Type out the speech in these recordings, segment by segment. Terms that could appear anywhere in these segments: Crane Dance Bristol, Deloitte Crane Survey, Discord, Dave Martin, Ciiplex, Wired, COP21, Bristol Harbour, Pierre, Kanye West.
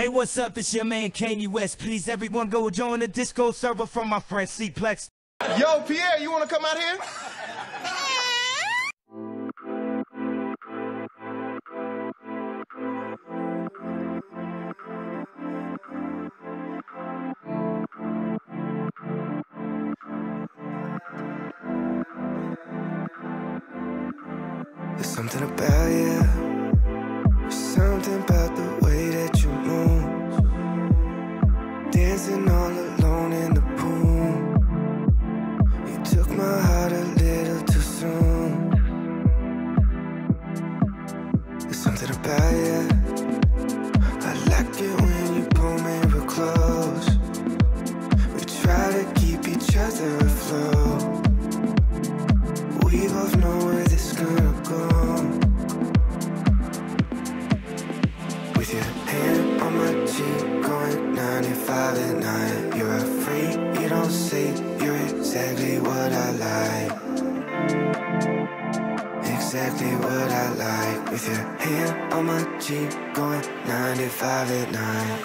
Hey, what's up? It's your man Kanye West. Please, everyone, go join the Discord server from my friend Ciiplex. Yo, Pierre, you wanna come out here? There's something about you, there's something about the way that you move. Dancing all alone in the pool. You took my heart a little too soon. There's something about you, I like it when you pull me real close. We try to keep each other afloat. We both know where this is gonna go. With your hand on my cheek, going 95 at night. You're a freak, you don't sleep, you're exactly what I like. Exactly what I like. With your hand on my cheek, going 95 at night.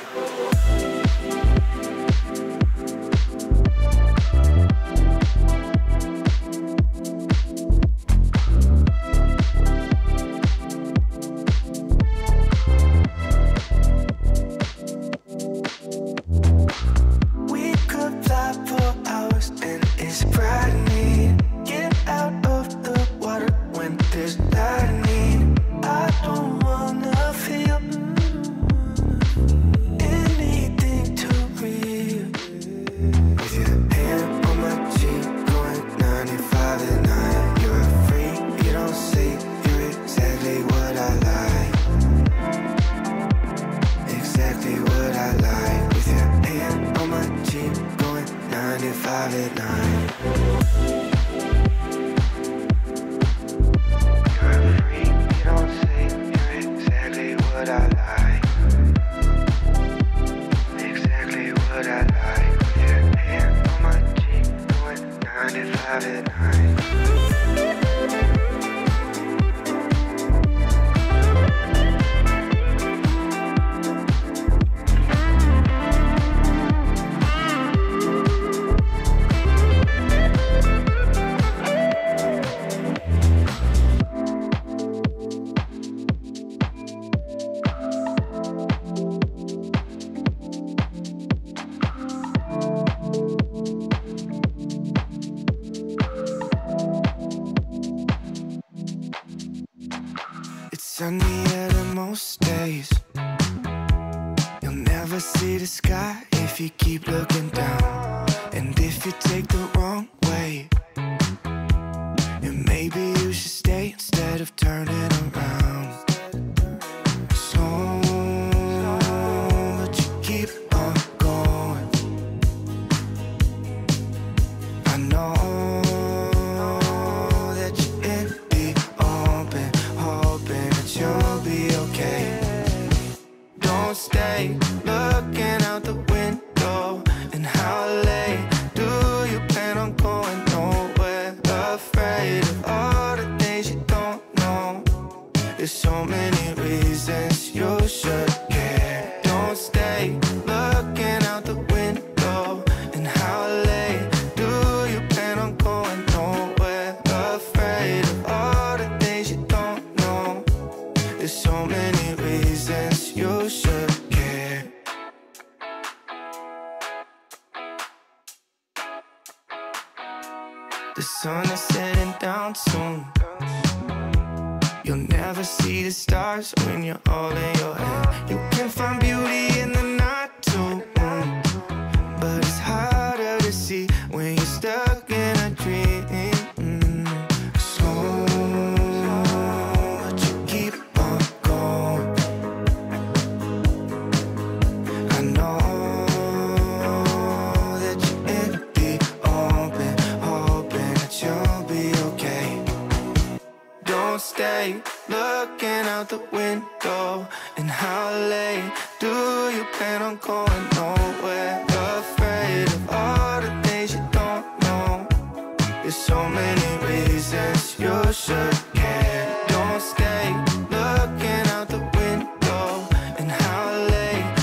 Don't stay looking out the window and how late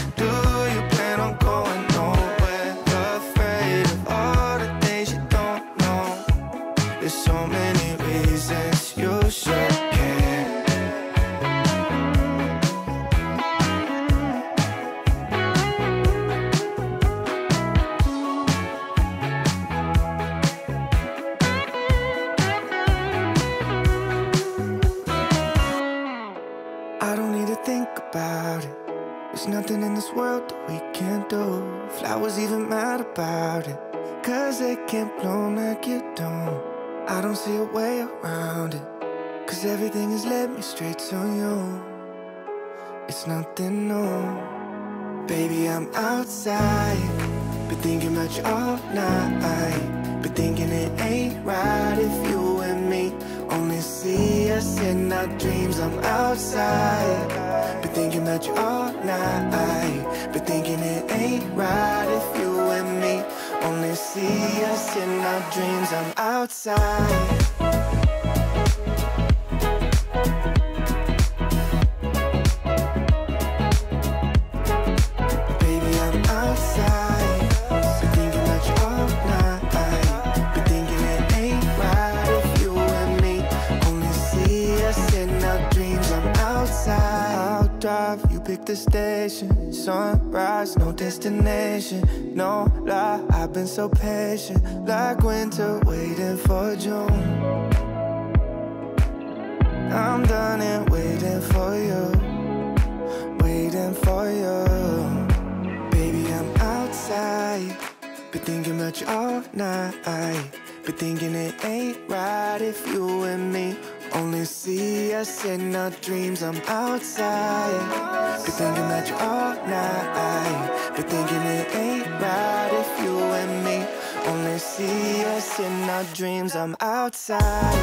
do nothing in this world that we can't do. Flowers even mad about it, cause they can't bloom like you don't. I don't see a way around it, cause everything has led me straight to you. It's nothing new. Baby, I'm outside, been thinking about you all night, been thinking it ain't right if you and me only see us in our dreams. I'm outside, been thinking about you all night, been thinking it ain't right if you and me only see us in our dreams. I'm outside. Pick the station, sunrise, no destination, no lie, I've been so patient, like winter waiting for June. I'm done and waiting for you, baby. I'm outside, been thinking about you all night, been thinking it ain't right if you and me only see us in our dreams. I'm outside, been thinking about you all night, been thinking it ain't right if you and me only see us in our dreams. I'm outside.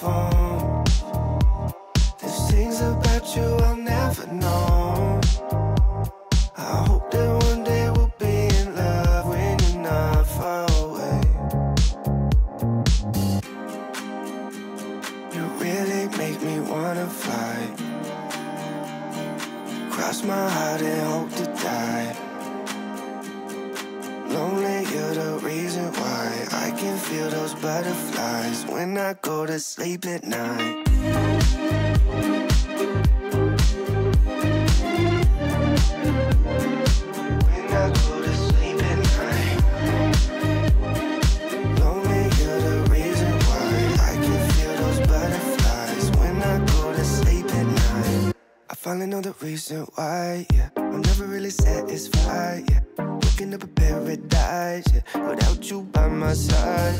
phone. There's things about you I'll never know. I hope that one day we'll be in love when you're not far away. You really make me wanna fly. Cross my heart and hope to die. Lonely, you're the reason why I can feel those butterflies when I go to sleep at night. When I go to sleep at night. Lonely, you're the reason why I can feel those butterflies when I go to sleep at night. I finally know the reason why, yeah. I'm never really satisfied, yeah. Up a paradise, yeah, without you by my side.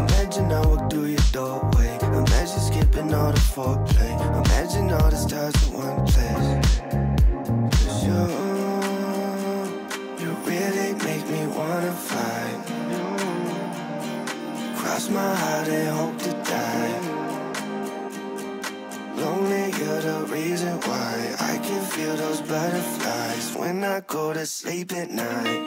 Imagine I walk through your doorway. Imagine skipping all the foreplay. Imagine all the stars in one place. 'Cause you really make me wanna fly. Cross my heart and hope to die. Lonely, you're the reason why I can feel those butterflies when I go to sleep at night.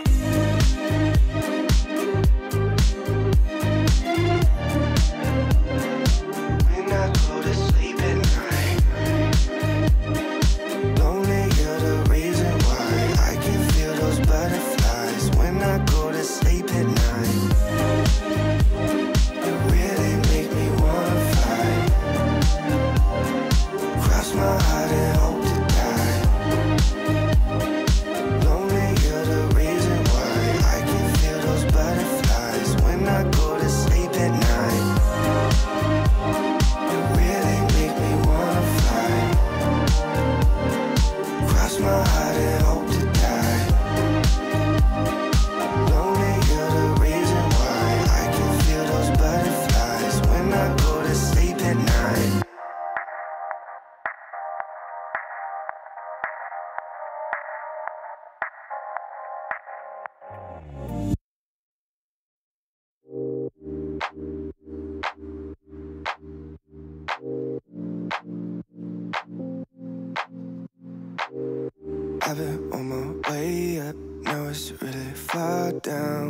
I've been on my way up, now it's really far down.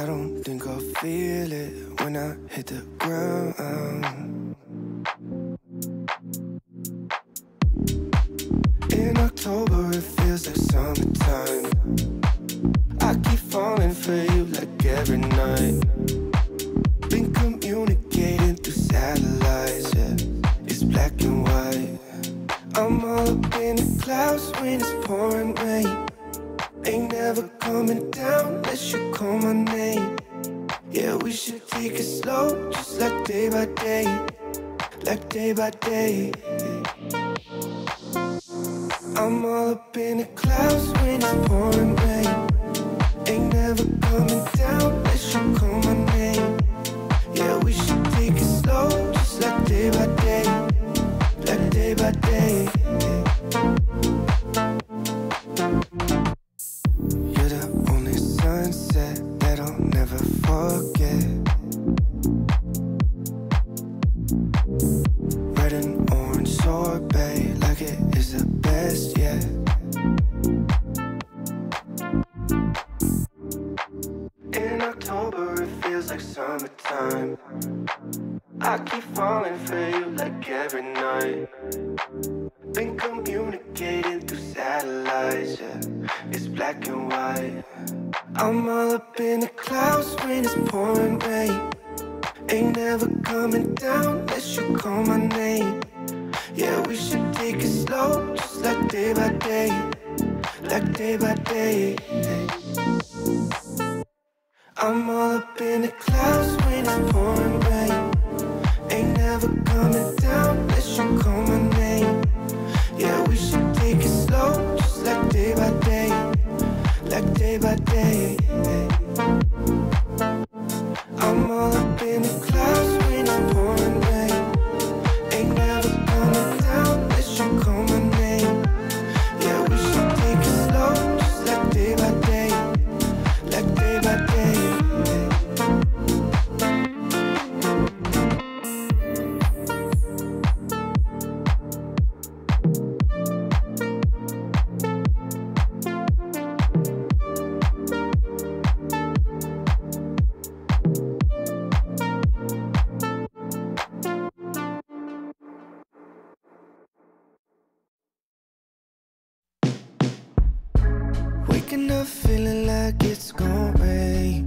I don't think I'll feel it when I hit the ground. In October it feels like summertime. I keep falling for you like every night. Been communicating through satellites, yeah. Black and white. I'm all up in the clouds when it's pouring rain. Ain't never coming down unless you call my name. Yeah, we should take it slow, just like day by day. Like day by day. I'm all up in the clouds when it's pouring rain. Ain't never coming down unless you call my name. Yeah, we should take it slow, just like day by day. Day by day, you're the only sunset that I'll never forget. Red and orange sorbet, like it is the best yet. In October it feels like summertime. I keep falling for you like every night. Been communicating through satellites, yeah. It's black and white. I'm all up in the clouds when it's pouring rain. Ain't never coming down unless you call my name. Yeah, we should take it slow, just like day by day. Like day by day. I'm all up in the clouds when it's pouring rain. Ain't never coming down unless you call my name. Yeah, we should take it slow, just like day by day. Like day by day. I'm all up in the clouds when I'm pouring rain. Ain't never coming down unless you call my name. Yeah, we should take it slow, just like day by day. Like day by day. waking up feeling like it's gonna rain.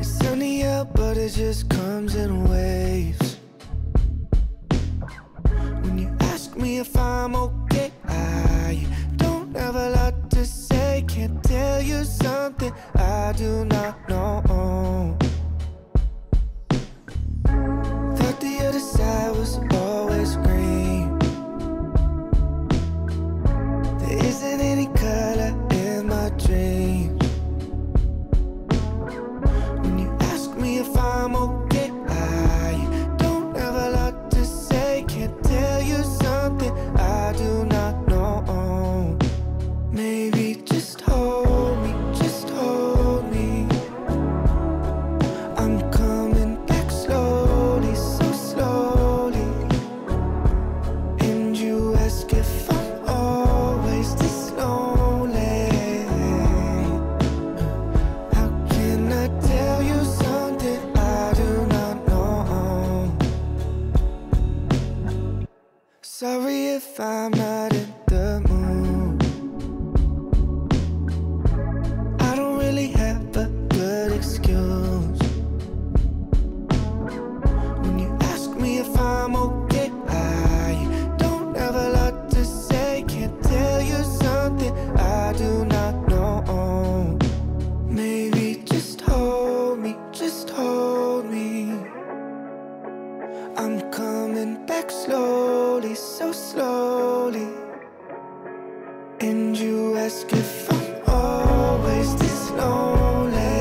It's sunny out, but it just comes in waves. When you ask me if I'm okay, I don't have a lot to say. Can't tell you something I do not know. Thought the other side was always green. There isn't any color in my dreams. When you ask me if I'm okay, I don't have a lot to say. Can't tell you something I do not know. Maybe just hold me, just hold me. I'm coming back slowly, so slowly. And you ask if I'm always this lonely. How can I tell you something I do not know? Sorry if I'm not in the mood. I don't really have a good excuse. When you ask me if I'm okay, I don't have a lot to say. Can't tell you something I do not know. Maybe just hold me, just hold me. I'm coming back slowly, so slowly. And you ask if I'm always this lonely.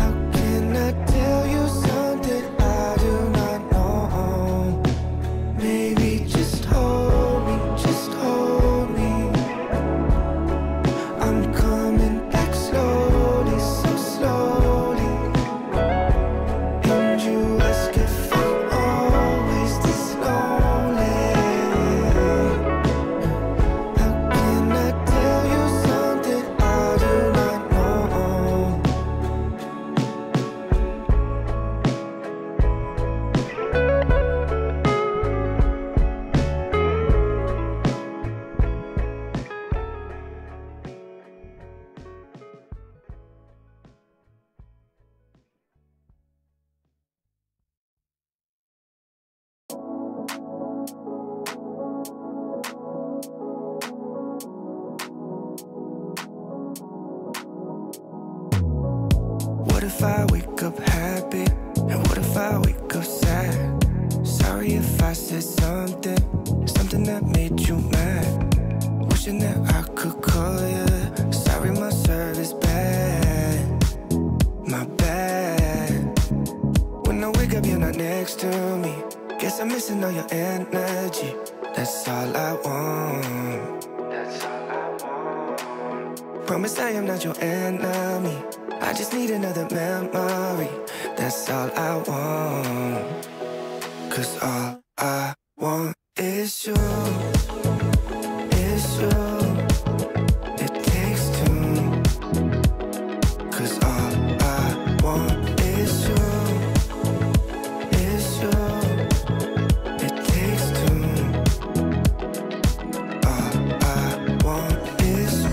How can I tell you something I do not know? Maybe just hold me, I'm coming back slowly, so slowly. And you ask if I'm always this lonely. How can I tell you something I do not know? What if I wake up happy? And what if I wake up sad? Sorry if I said something that made you mad. Wishing that I could call you. Sorry, my service bad, my bad. When I wake up, you're not next to me. Guess I'm missing all your energy. That's all I want. That's all I want. Promise I am not your enemy. I just need another memory. That's all I want. 'Cause all I want is you. Is you. It takes two. 'Cause all I want is you. Is you. It takes two. All I want is you.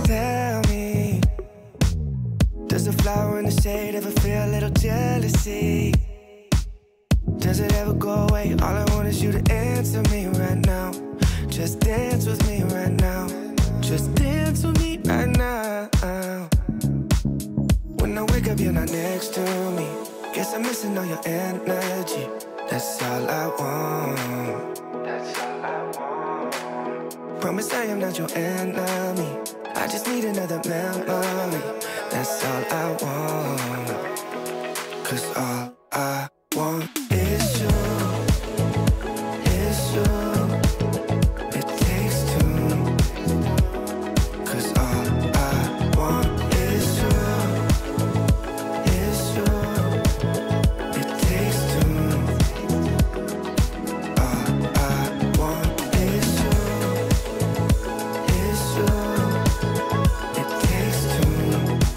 Tell me, does a flower in the shade ever feel a little jealousy? Does it ever go away? All I want is you to answer me right now. Just dance with me right now. Just dance with me right now. When I wake up, you're not next to me. Guess I'm missing all your energy. That's all I want. That's all I want. Promise I am not your enemy. I just need another memory. That's all I want. 'Cause all I want is you. Is you. It takes two. 'Cause all I want is you. Is you. It takes two. All I want is you. Is you. It takes two.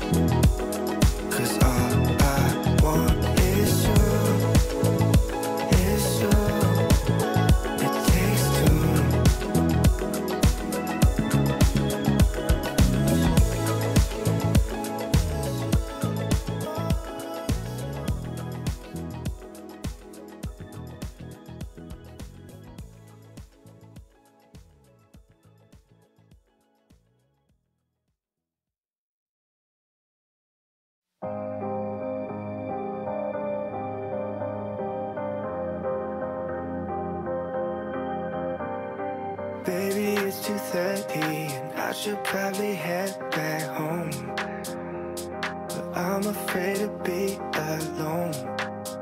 2:30 and I should probably head back home, but I'm afraid to be alone.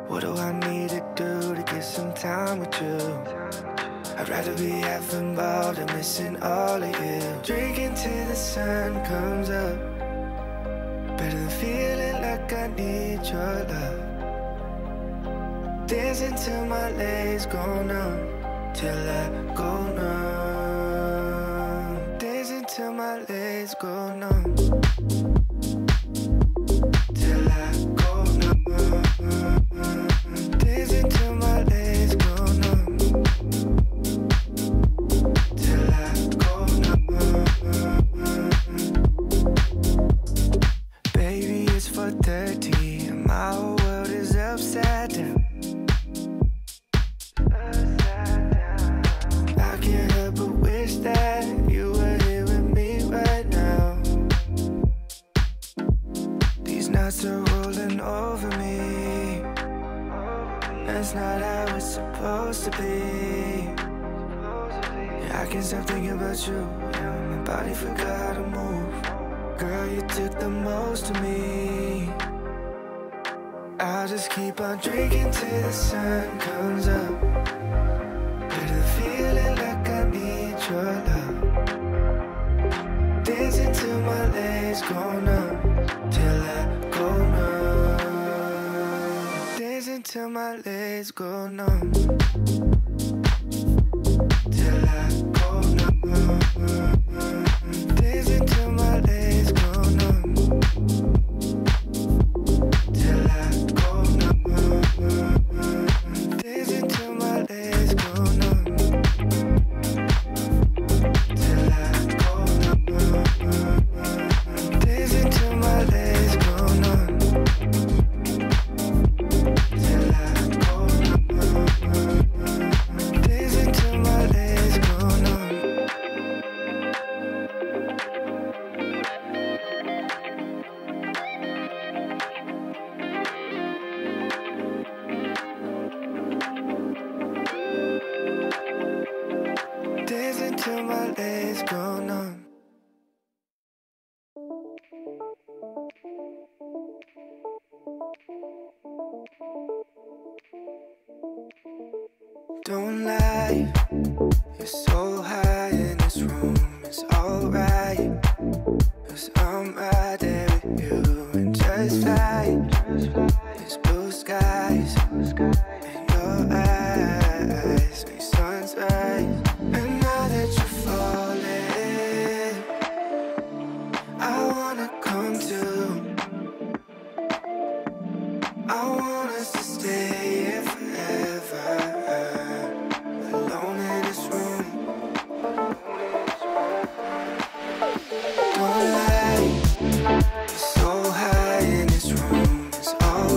What do I need to do to get some time with you? I'd rather be having ball than missing all of you. Drinking till the sun comes up, better than feeling like I need your love. Dancing till my legs go numb, till I go numb. Dancing till my legs go numb, till I go numb. Dancing till my legs go numb, till I go numb. Baby, it's 4:30 and my whole world is upside down. I can't help but wish that you were here with me right now. These nights are rolling over me, that's not how it's supposed to be. I can't stop thinking about you, my body forgot how to move. Girl, you took the most of me. I'll just keep on drinking till the sun comes up, better than feeling like I need your love. Dancing till my legs go numb, till I go numb. Dancing till my legs go numb, till I go numb. Dancing till my legs go numb, till I go numb. Dancing till my legs go numb, till I go numb. Dancing till my legs go numb, till I go numb. Dancing till my legs. Don't lie, you're so high in this room, it's alright, 'cause I'm right there with you. And just fly, there's blue skies, and your eyes make suns rise. And now that you're falling, I wanna come to, I want us to stay here forever. Don't lie, you're so high in this room, it's all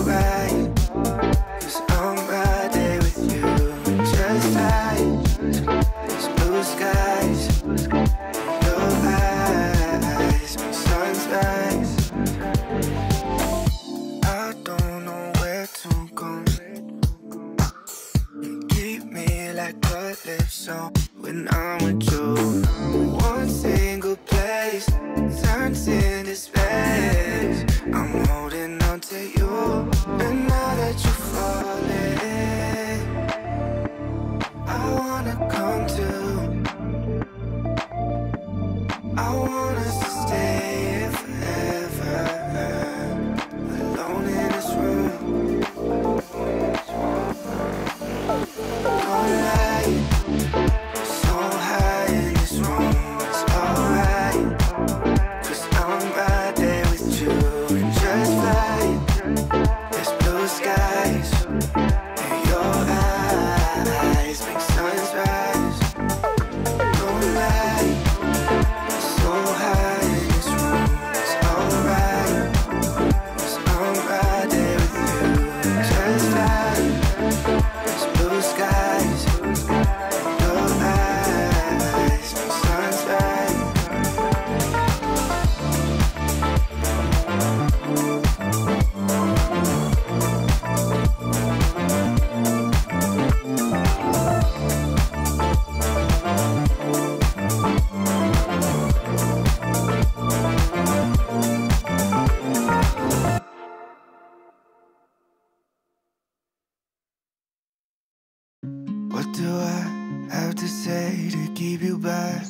What do I have to say to keep you by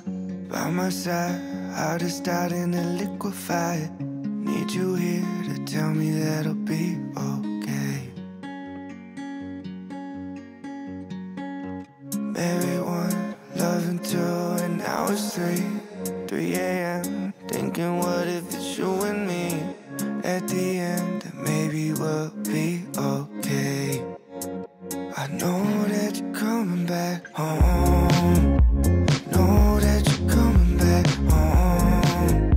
my side? Heart is starting to liquefy. Need you here to tell me that I'll be okay. Maybe one, loving two, and now it's three a.m. Thinking, what if it's you and me? At the end, maybe we'll be okay. I know that you're coming back home. Know that you're coming back home.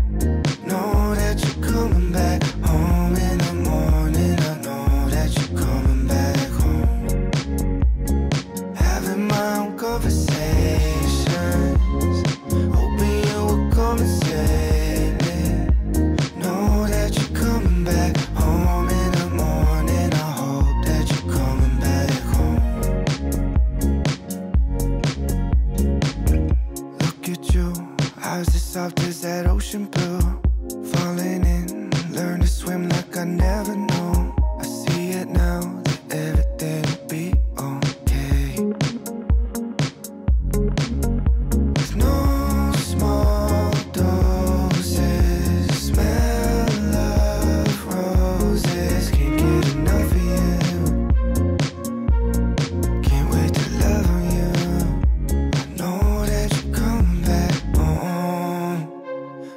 Know that you're coming back home in the morning. I know that you're coming back home. Having my own conversations, hoping you will come and save me. Know that you're coming back home in the morning. I hope that you're coming back home. Eyes as soft as that ocean blue, falling in, learn to swim like I never knew. I see it now, that everything will be okay. With no small doses, smell of roses, can't get enough of you. Can't wait to love on you. I know that you're coming back.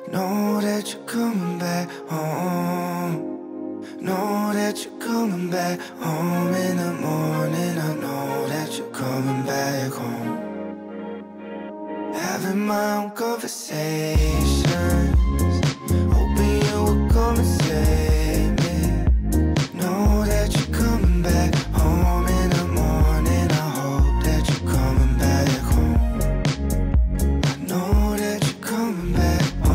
Know that you're coming back home. Know that you're coming back home in the morning. I know that you're coming back home. Having my own conversations, hoping you will come and save me. Know that you're coming back home in the morning. I hope that you're coming back home. I know that you're coming back home.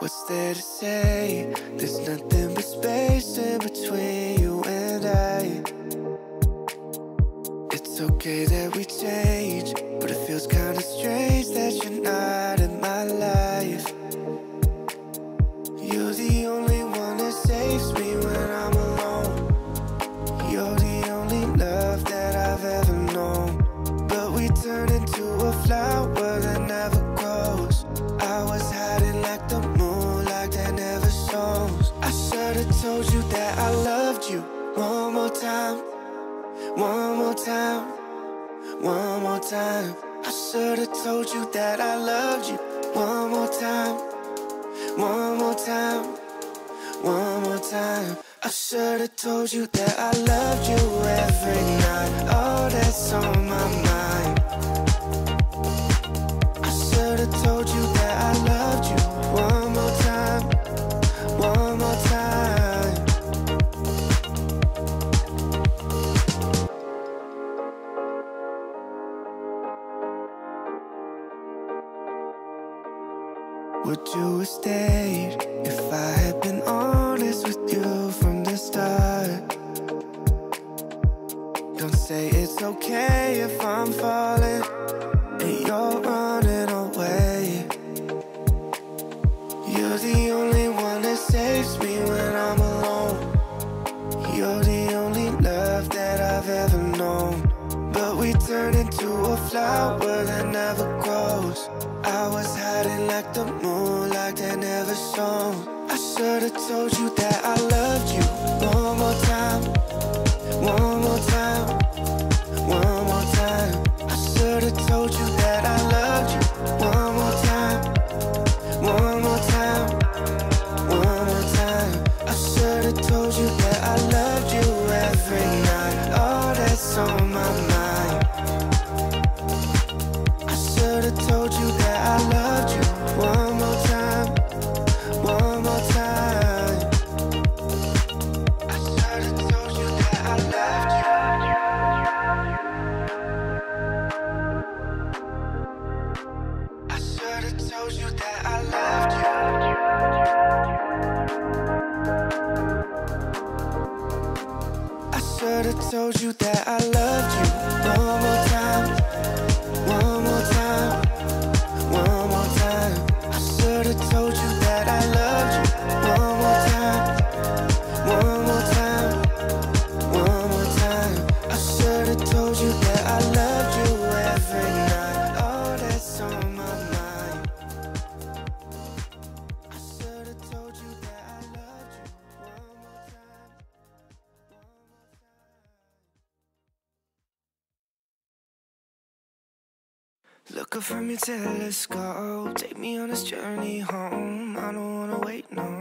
What's there to say? There's nothing but space in between you and I. It's okay that we change, but it feels kinda strange that you're not in my life. You're the only one that saves me when I'm alone. You're the only love that I've ever known. But we turn into a flower that never grows. I was hiding like the moon, like that never shows. I should've told you that I loved you. One more time, one more time, one more time. I should've told you that I loved you. One more time, one more time, one more time. I should've told you that I loved you every night. Oh, that's on my mind. I should've told you that I loved you one more time, one more time. Would you have stayed if I had been honest with you from the start? Don't say it's okay if I'm falling and you're running away. You're the only one that saves me when I'm alone. You're the only love that I've ever known. But we turn into a flower that never grows. I was hiding like the moon, like that never shone. I should've told you that I loved you. One more time, one more time, one more time. I should've told you that I loved you. One more time, one more time, one more time. I should've told you that I loved you every night. Oh, that's on my mind. I should've told you that I loved you. could've told you that I loved you. One more time, one more time, one more time. I should've told you that I loved you. One more time, one more time, one more time. I should've told you that I loved you every night. All that's on my mind. I should've told you that I loved you. One more time. Look up from your telescope, take me on this journey home. I don't wanna wait no more.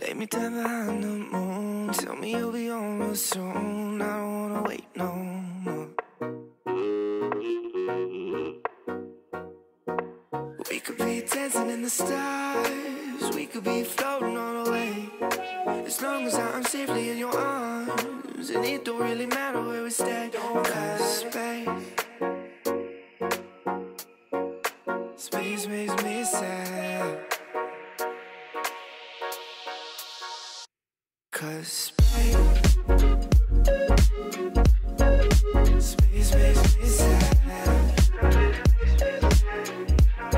Lay me down behind the moon, tell me you'll be on real soon. I don't wanna wait no more. We could be dancing in the stars, we could be floating all away. As long as I'm safely in your arms, and it don't really matter where we stay. Don't got space. Space makes me sad, 'cause space makes me sad.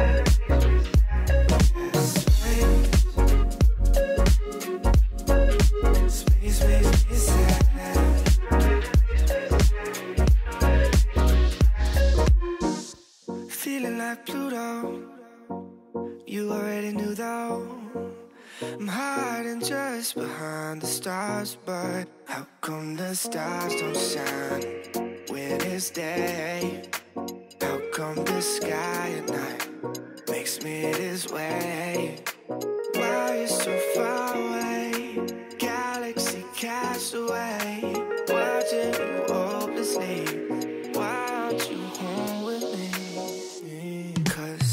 Space makes me sad. Feeling like Pluto, you already knew though. I'm hiding just behind the stars, but how come the stars don't shine when it's day? How come the sky at night makes me this way? Why you so far away? Galaxy castaway, watching you hopelessly. Why aren't you home with me? 'Cause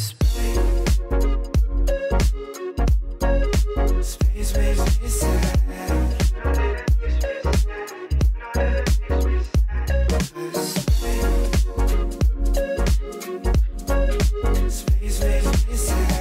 space makes me sad. 'Cause space makes me sad. Space makes me sad.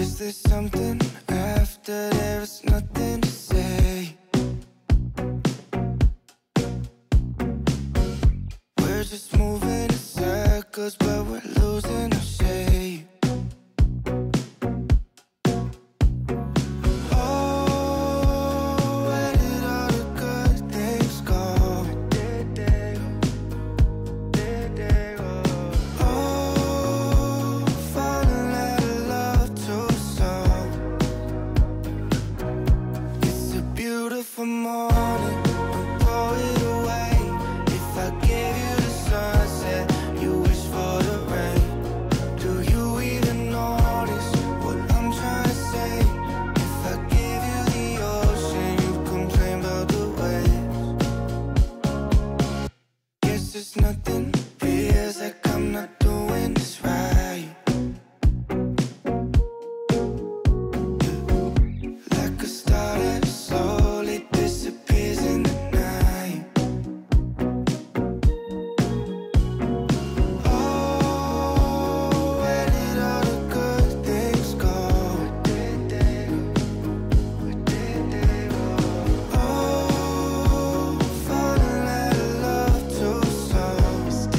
Is there something after there is nothing to say? We're just moving in circles, but we're losing our shape. Oh, where did all the good things go? Oh, falling out of love too soon. It's a beautiful morning, but blow it away. If I gave you the sunset, you wish for the rain. Do you even notice what I'm trying to say? If I gave you the ocean, you'd complain about the waves. Guess there's nothing, feels like I'm not doing this right. Like a star that slowly disappears in the night. Oh, where did all the good things go? Oh, falling out of love too soon.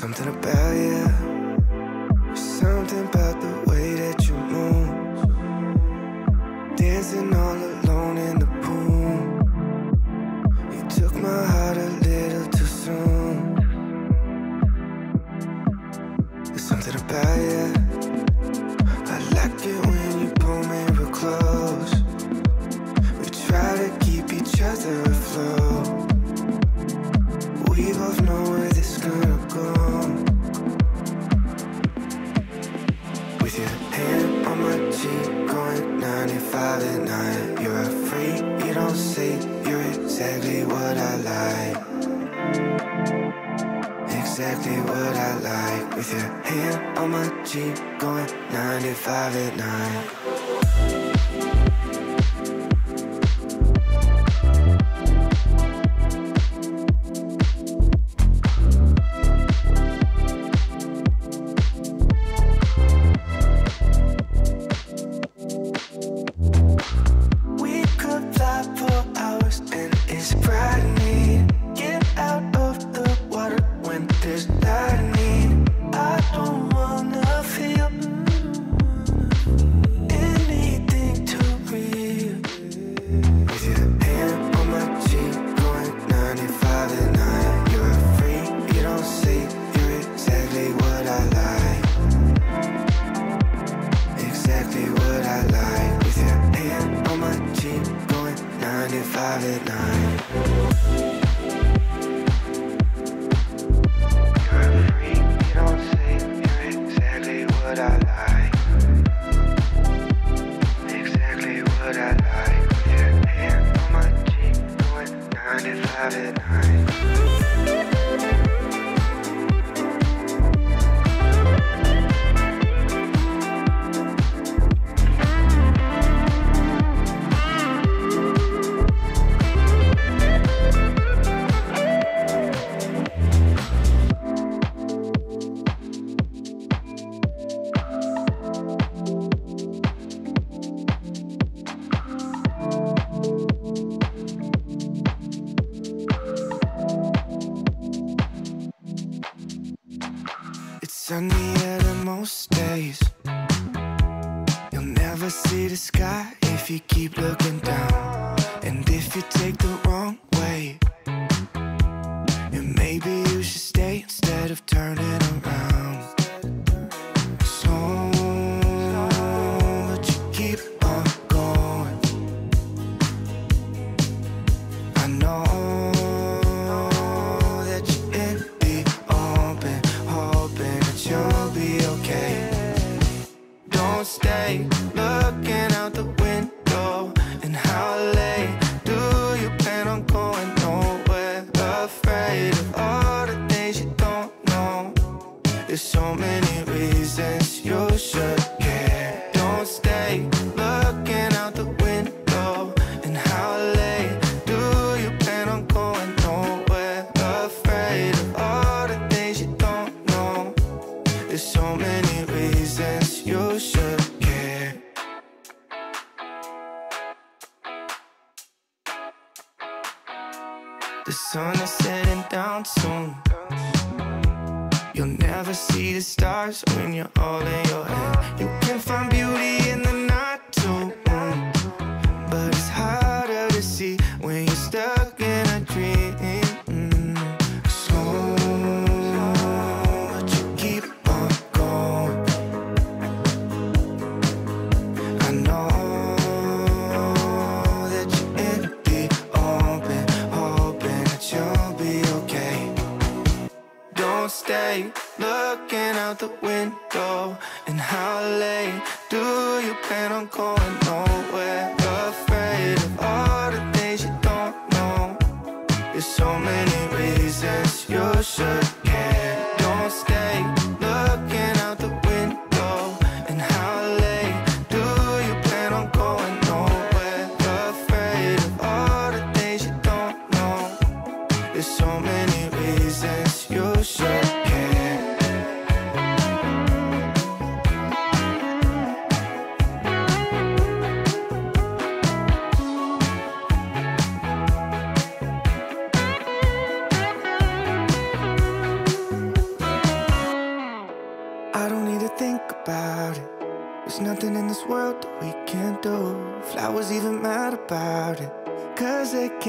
Something about you, something about the way that you move. Dancing all alone in the pool. You took my heart a little too soon. There's something about you, I like it when you pull me real close. We try to keep each other afloat. We both know where this is gonna go. With your hand on my cheek, going 95 at night. You're a freak, you don't say, you're exactly what I like. Exactly what I like. With your hand on my cheek, going 95 at night.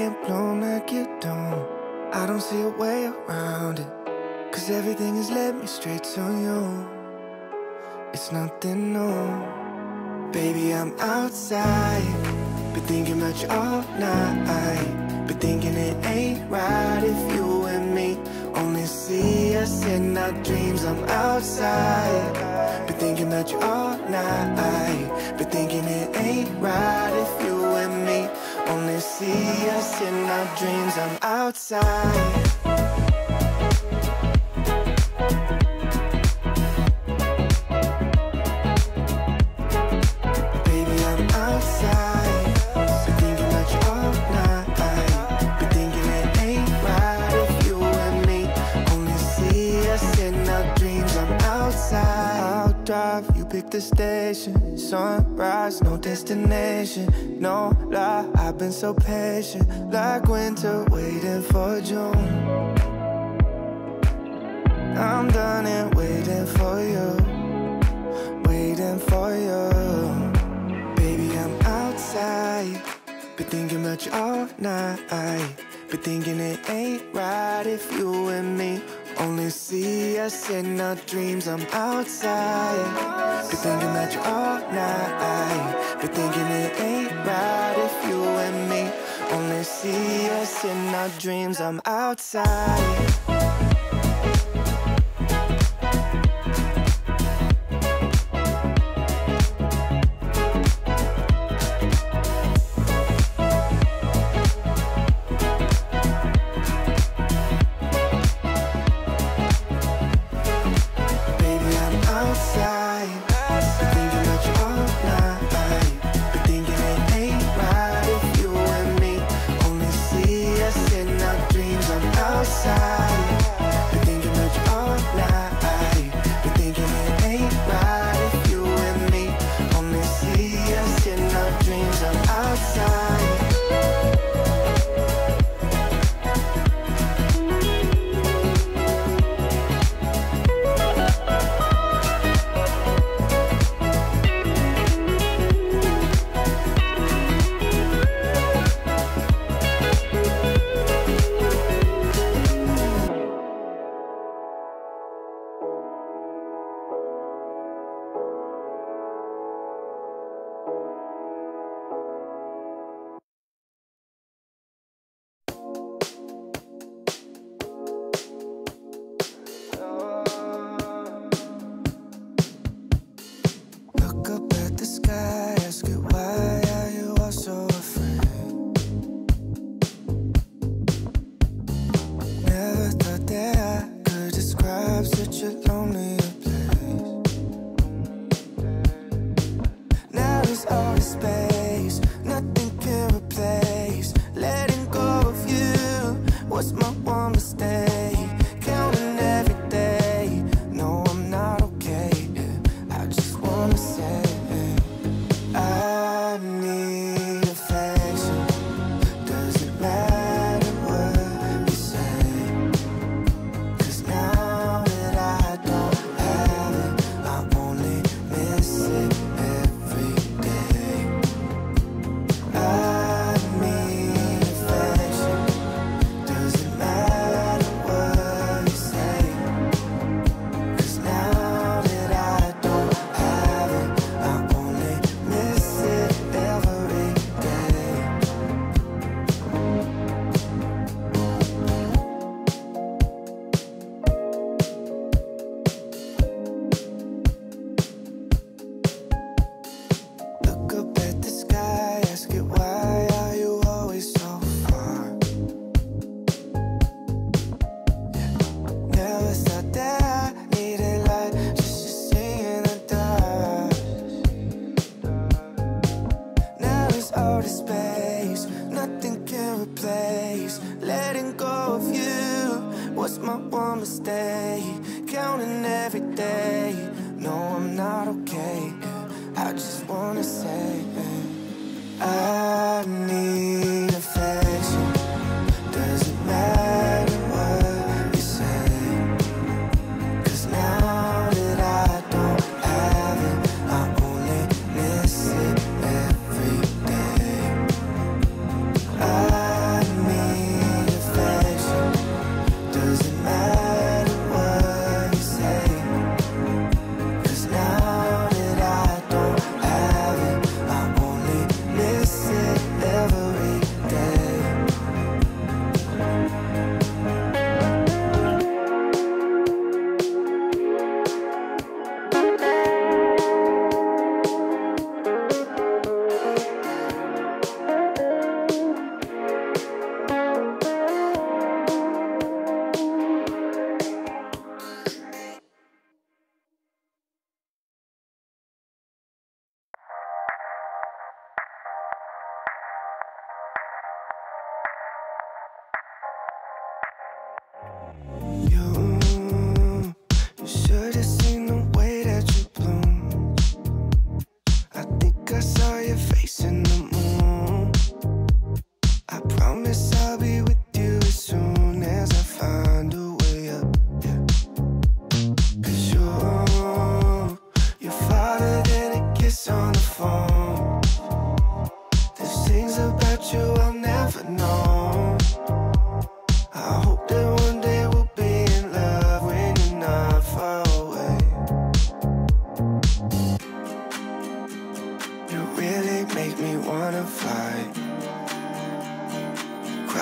get blown like you don't. I don't see a way around it, 'cause everything has led me straight to you. It's nothing new. Baby, I'm outside, been thinking about you all night, been thinking it ain't right if you and me only see us in our dreams. I'm outside, been thinking about you all night, been thinking it ain't right if you and me only see us in our dreams. I'm outside. Pick the station, sunrise, no destination, no lie. I've been so patient, like winter waiting for June. I'm done and waiting for you, waiting for you. Baby, I'm outside, been thinking about you all night, been thinking it ain't right if you and me only see us in our dreams. I'm outside, been thinking about you all night, been thinking it ain't right if you and me only see us in our dreams. I'm outside.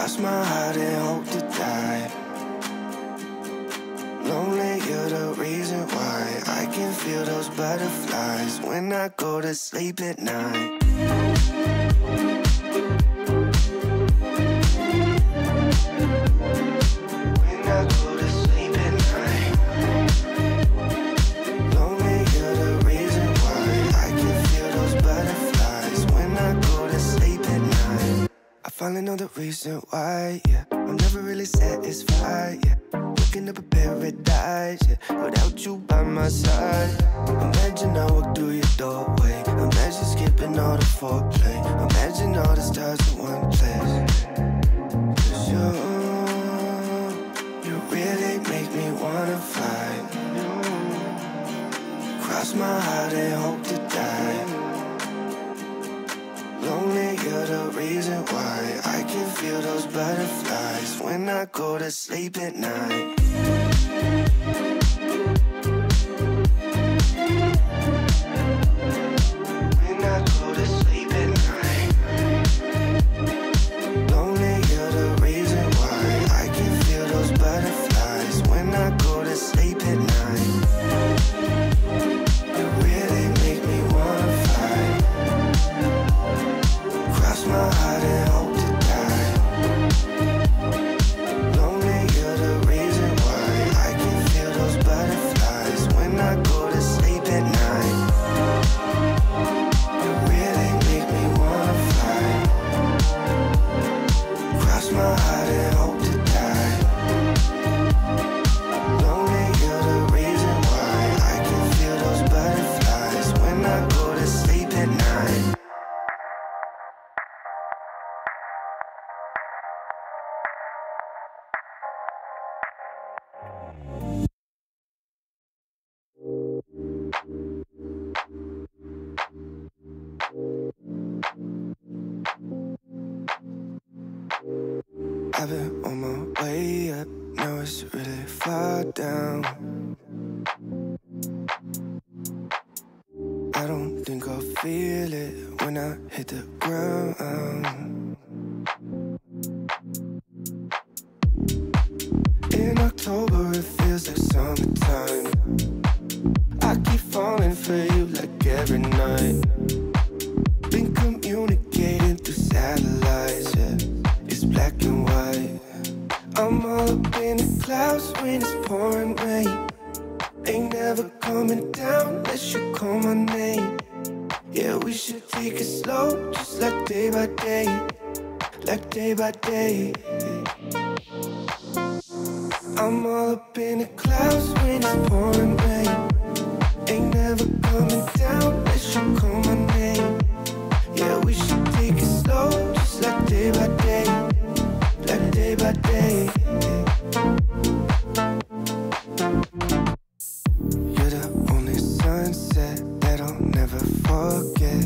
Cross my heart and hope to die. Lonely, you're the reason why I can feel those butterflies when I go to sleep at night. Finally know the reason why, yeah. I'm never really satisfied, yeah. Looking up a paradise, yeah. Without you by my side. Imagine I walk through your doorway. Imagine skipping all the foreplay. Imagine all the stars in one place. 'Cause you really make me wanna fly. Cross my heart and hope to die. Lonely, you're the reason why I can feel those butterflies when I go to sleep at night. When I go to sleep at night. Lonely, you're the reason why I can feel those butterflies when I go to sleep at night. My heart and hope to die. Lonely, you're the reason why I can feel those butterflies when I go to sleep at night. You really make me wanna fly. Cross my heart and hope to die. Lonely, you're the reason why I can feel those butterflies when I go to sleep at night. I've been on my way up, now it's really far down. I don't think I'll feel it when I hit the ground. In October it feels like summertime. I keep falling for you like every night. Been communicating through satellites, yeah. Black and white. I'm all up in the clouds when it's pouring rain. Ain't never coming down unless you call my name. Yeah, we should take it slow, just like day by day. Like day by day. I'm all up in the clouds when it's pouring rain. Ain't never coming down unless you call my name. Yeah, we should take it slow, just like day by day. Like day by day. You're the only sunset that I'll never forget.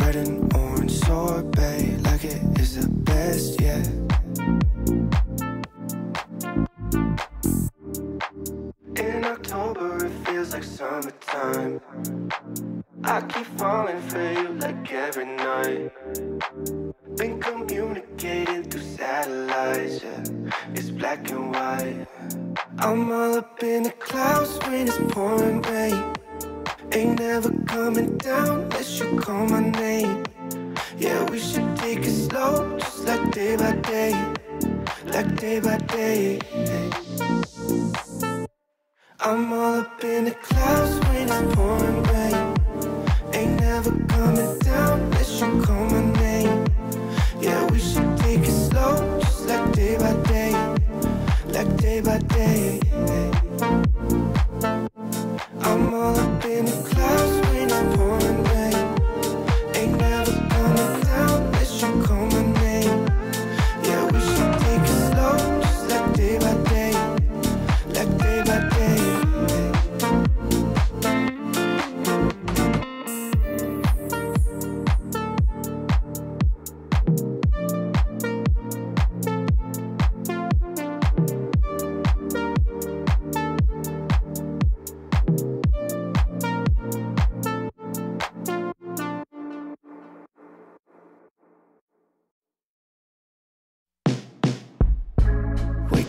Red and orange sorbet, like it is the best, yeah. In October it feels like summertime. I keep falling for you like every night. Been communicating through satellites, yeah. It's black and white. I'm all up in the clouds when it's pouring rain. Ain't never coming down unless you call my name. Yeah, we should take it slow, just like day by day. Like day by day. I'm all up in the clouds when it's pouring rain. Ain't never coming down unless you call my name. Yeah, we should take it slow, just like day by day. Like day by day. I'm all up in the clouds when it's pouring rain. Ain't never coming down unless you call my name. Yeah, we should take it slow, just like day by day. Like day by day.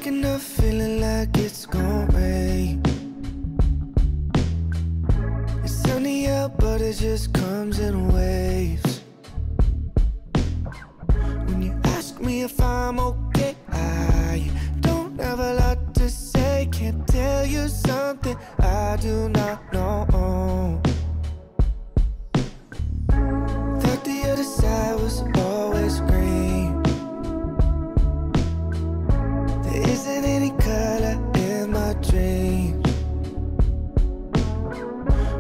waking up feeling like it's gonna rain. It's sunny out, but it just comes in waves. When you ask me if I'm okay, I don't have a lot to say. Can't tell you something I do not know. Thought the other side was always green. Isn't any color in my dreams.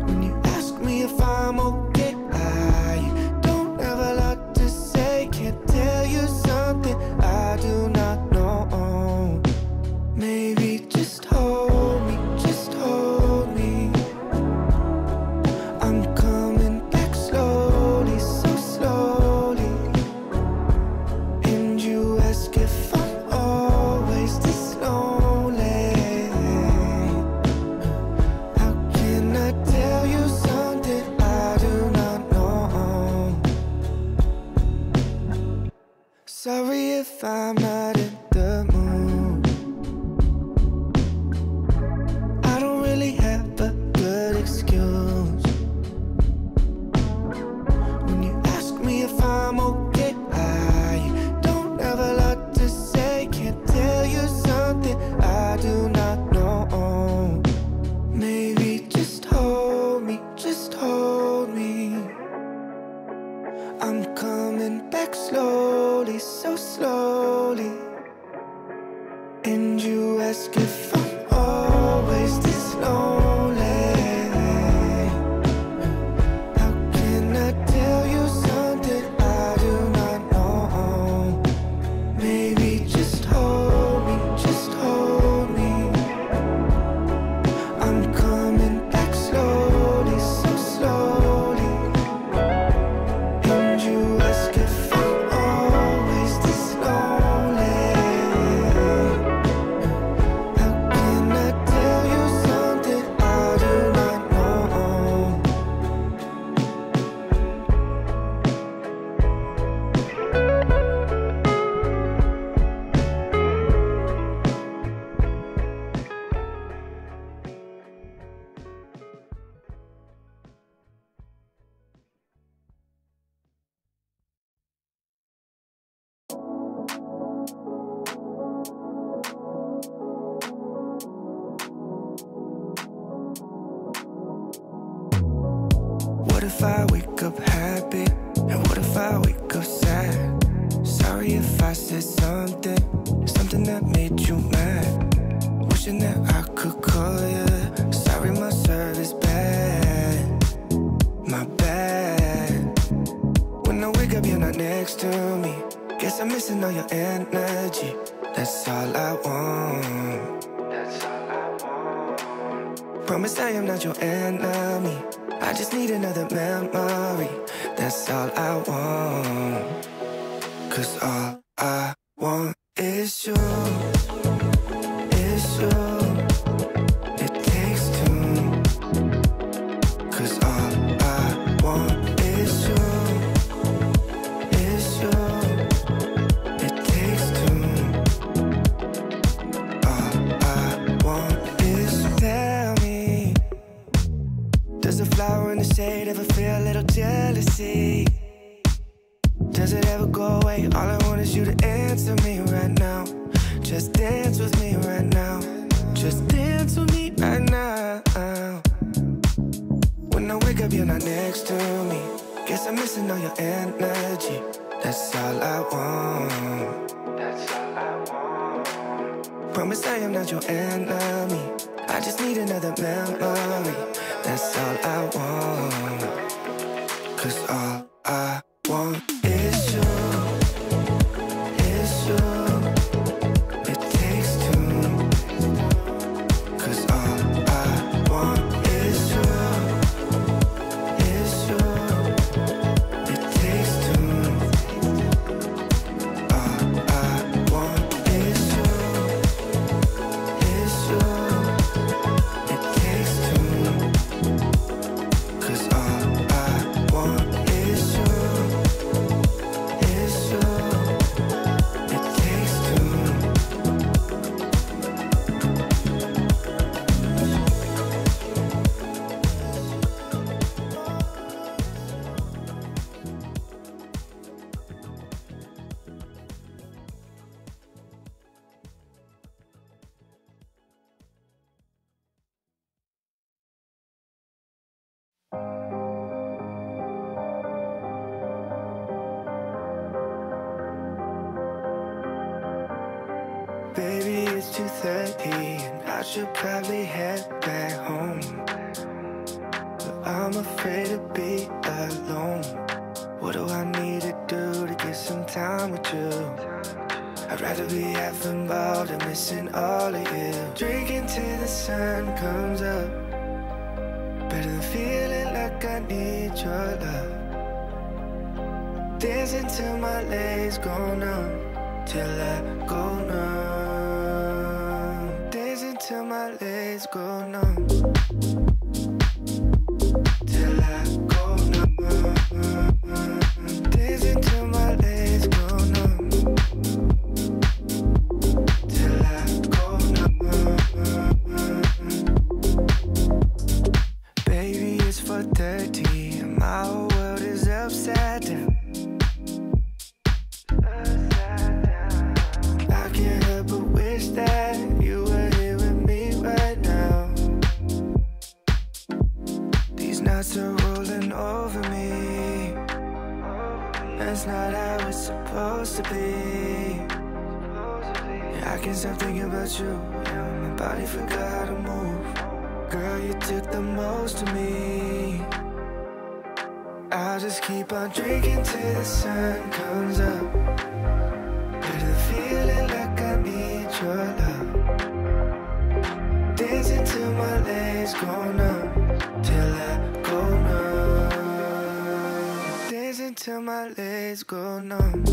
When you ask me if I'm okay, I don't have a lot to say. Can't tell you something I do not know. Maybe just hold me, just hold me. I'm coming back slowly, so slowly. And you ask if I'm sorry if I'm not in the mood. I don't really have a good excuse. When you ask me if I'm okay, I don't have a lot to say. Can't tell you something I do not know. Maybe just hold me, just hold me. I'm coming back slowly, so slowly. And you ask if I'm always this lonely. How can I tell you something I do not know? Maybe just hold me, just hold me. I'm coming back slowly, so slowly. What if I wake up happy? And what if I wake up sad? Sorry if I said something that made you mad. Wishing that I could call you. Sorry my service bad, my bad. When I wake up you're not next to me. Guess I'm missing all your energy. That's all I want, that's all I want. Promise I am not your enemy. I just need another memory, that's all I want. 'Cause all I want is you, is you. It takes two. 'Cause all I want is you, is you. It takes two. All I want is you. Tell me, does a flower in the shade ever feel a little jealousy? Does it ever go away? All I want is you to answer me right now. Just dance with me right now. Just dance with me right now. When I wake up you're not next to me. Guess I'm missing all your energy. That's all I want, that's all I want. Promise I am not your enemy. I just need another memory. That's all I want. 'Cause all I want is you, is you. It takes two. 'Cause all I want is you, is you. It takes two. All I want is you, is you. All I want is Baby, it's 2:30 and I should probably head back home, but I'm afraid to be alone. What do I need to do to get some time with you? I'd rather be half involved than missing all of you. Drinking till the sun comes up, better than feeling like I need your love. Dancing till my legs go numb, till I go numb. Dancing till my legs go numb, till I go numb. Dancing till my legs go numb, till I go numb. Baby, it's 4:30 and my whole world is upside down. Are rolling over me. That's not how it's supposed to be. Yeah, I can't stop thinking about you. Yeah, my body forgot how to move. Girl, you took the most of me. I'll just keep on drinking till the sun comes up. Better feeling like I need your love. Dancing till my legs go numb, till I go numb. Dancing till my legs go numb,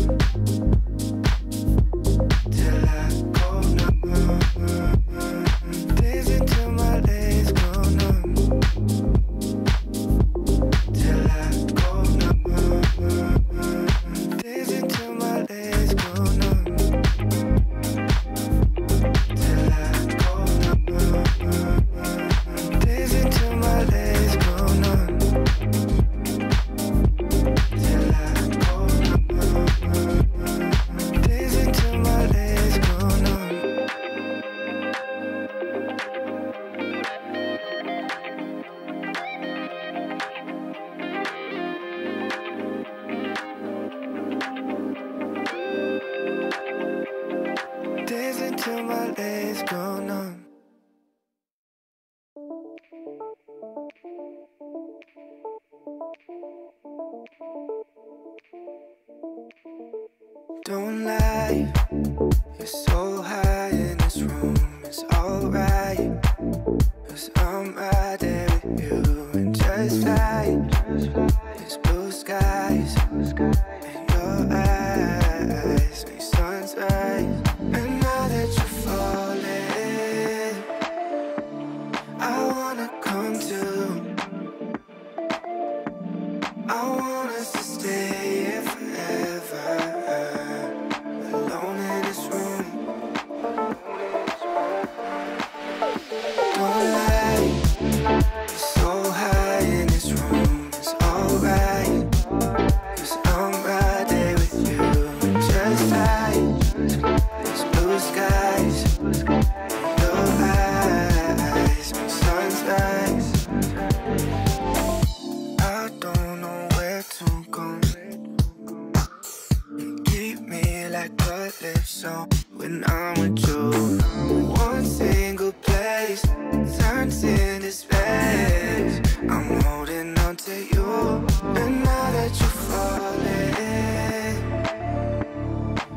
till I go numb. Dancing till my legs go numb, till I go numb. Dancing till my legs go numb, till I go numb. Dancing till my legs go numb. Don't lie, you're so high in this room. It's alright, 'cause I'm right there with you. And just fly, it's blue skies, and your eyes make suns rise. And now that you're falling, I wanna come to, I want us to stay here forever. So when I'm with you, one single place turns into space. I'm holding on to you, and now that you're falling,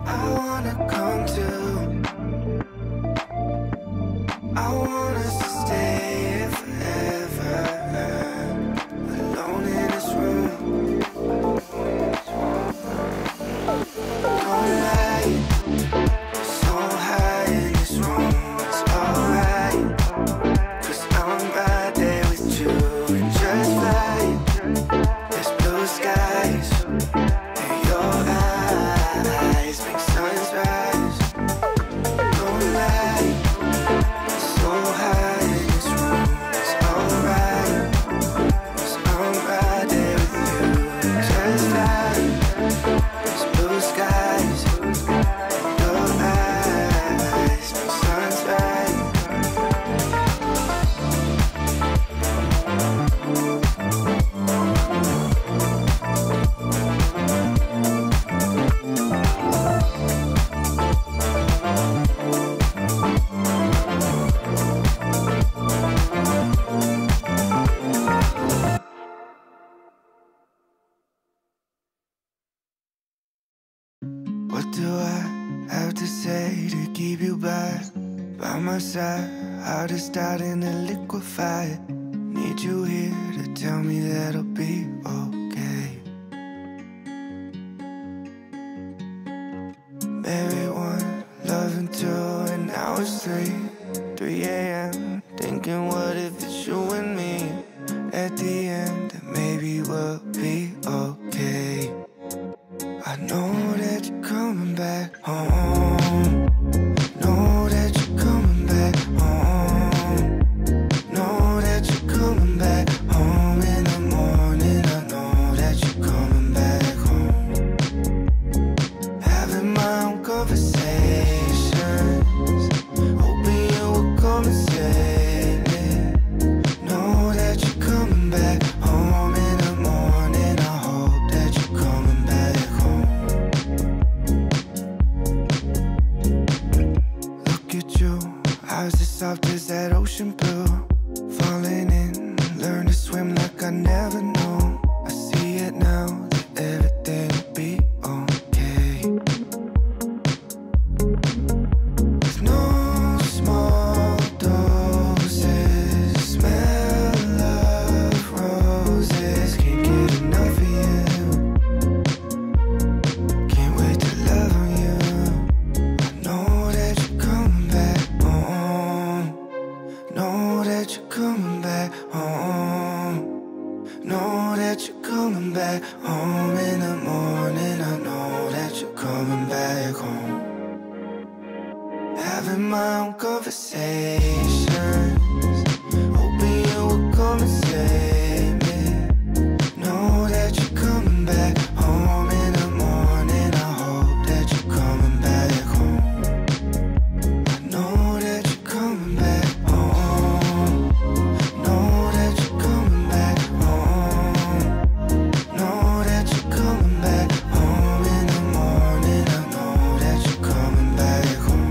I wanna come to, I want us to stay here forever, alone in this room. Blue sky. What do I have to say to keep you by my side? Heart is starting to liquefy. Need you here to tell me that I'll be okay. Maybe one, loving two, and now it's three a.m. Thinking, what if it's you and me? At the end, maybe we'll be okay. I know that you're coming back home. Know that you're coming back home. Know that you're coming back home in the morning. I know that you're coming back home. Having my own conversations, hoping you will come and save me. Know that you're coming back home in the morning. I hope that you're coming back home. Look at you, eyes as soft as that ocean blue. Falling in, learn to swim like I never knew. I see it now, that everything will be okay. With no small doses, smell of roses. Can't get enough of you. Can't wait to love on you. I know that you're coming back home. Know that you're coming back home. Know that you're coming back home in the morning. I know that you're coming back home. Having my own conversations, hoping you will come and save me. Know that you're coming back home in the morning. I hope that you're coming back home. I know that you're coming back home. Know that you're coming back home. Know that you're coming back home in the morning. I know that you're coming back home.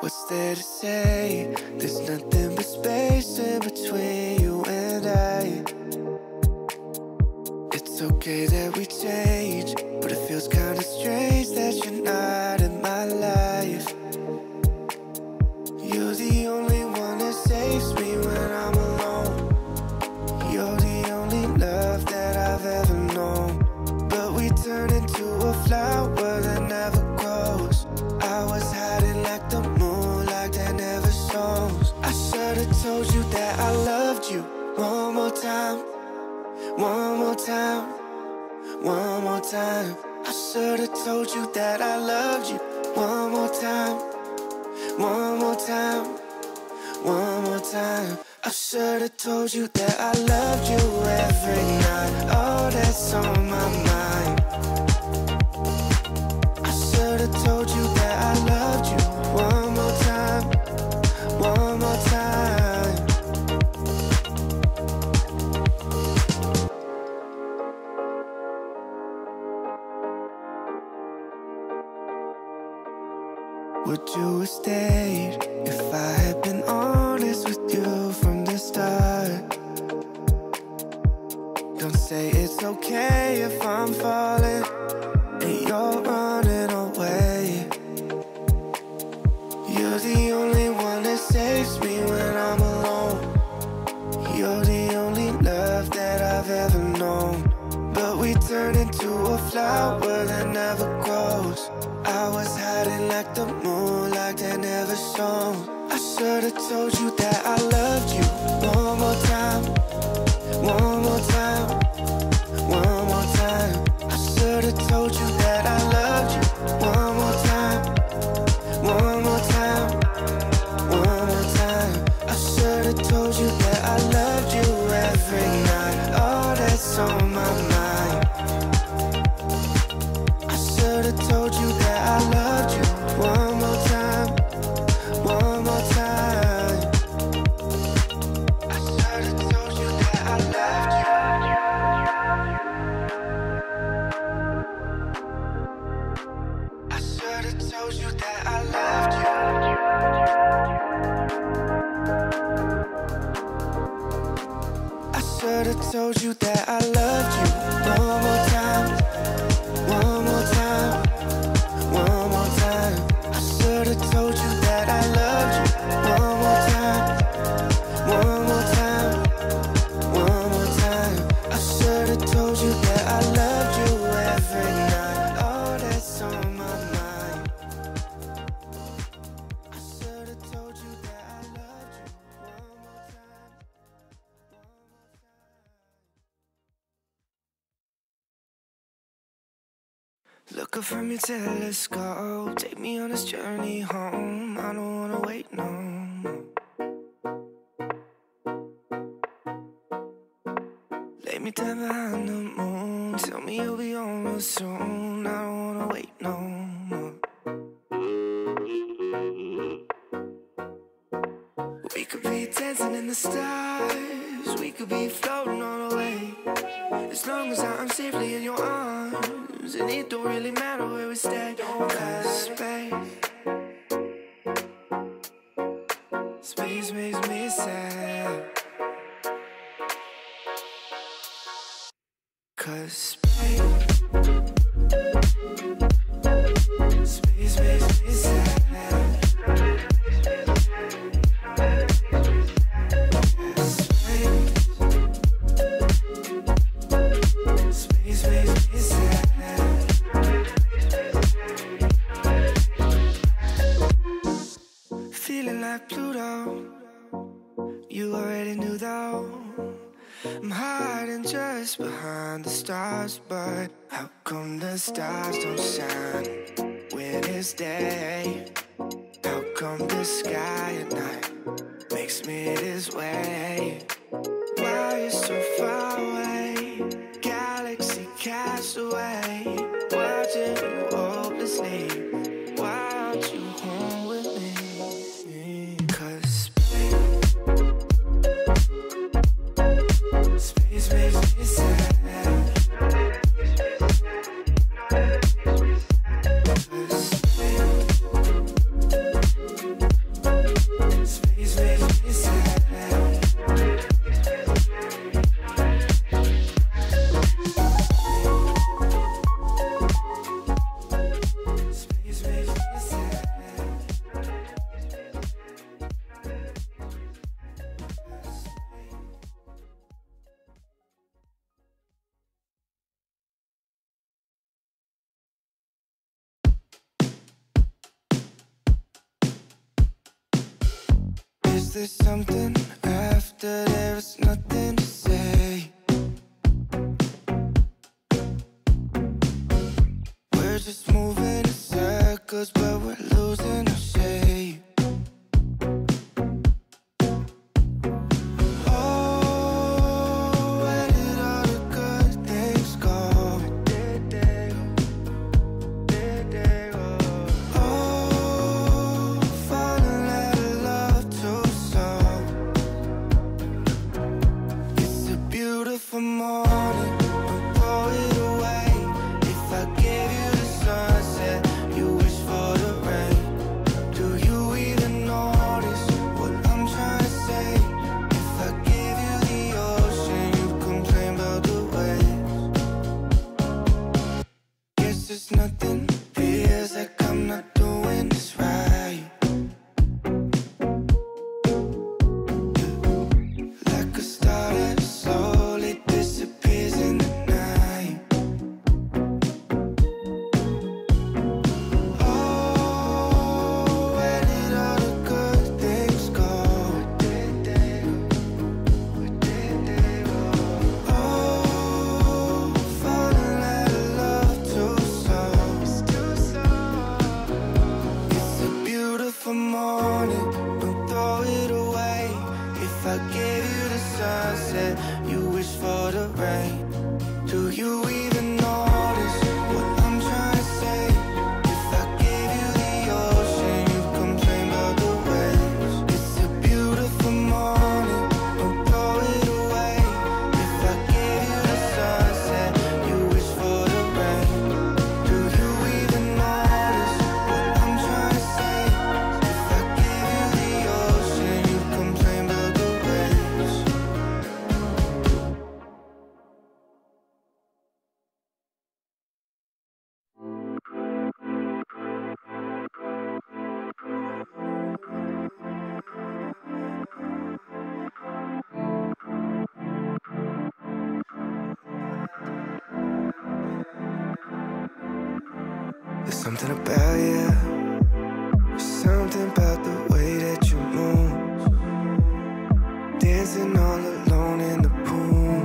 What's there to say? There's nothing but space in between you and I. It's okay that we change, but it feels kinda strange that you're not in my life. You're the only one that saves me when I'm alone. You're the only love that I've ever known. But we turn into a flower that never grows. I was hiding like the moon, like that never shows. I should've told you that I loved you. One more time, one more time, one more time. I should've told you that I loved you. One more time, one more time, one more time. I should've told you that I loved you every night. Oh, that's on my mind. I should've told you that I loved you. One more time, one more time. Would you have stayed if I had been honest with you from the start? Don't say it's okay if I'm falling and you're running away. You're the only one that saves me when I'm alone. You're the only love that I've ever known. But we turn into a flower that never grows. I was hiding like the moon, like that never shone. I should've told you that I loved you. One more time, one more time, one more time. I should've told you that I loved you. One more time, one more time, one more time. I should've told you that I loved you every night. Oh, that's on my mind. I should've told you that I love you. shows you that I loved you. I should have told you that I loved you. One more time, one more time, one more time. I should have told you that I loved you. One more time, one more time, one more time. I should have told you that I loved you every night. Oh, that's on my mind. Look up from your telescope, take me on this journey home. I don't wanna wait no more. Lay me down behind the moon, tell me you'll be on real soon. I don't wanna wait no more. We could be dancing in the stars, we could be floating on the way. As long as I'm safely in your arms, and it don't really matter where we stay. Don't cause space makes me sad. Cause space makes me sad. But how come the stars don't shine when it's day? How come the sky at night makes me this way? Why are you so far away? Galaxy cast away. Watching you hopelessly. Why aren't you home with me? Cause space makes me sad. Is there something after there is nothing to say? We're just moving in circles, but we're losing our shape. Something about you, something about the way that you move. Dancing all alone in the pool.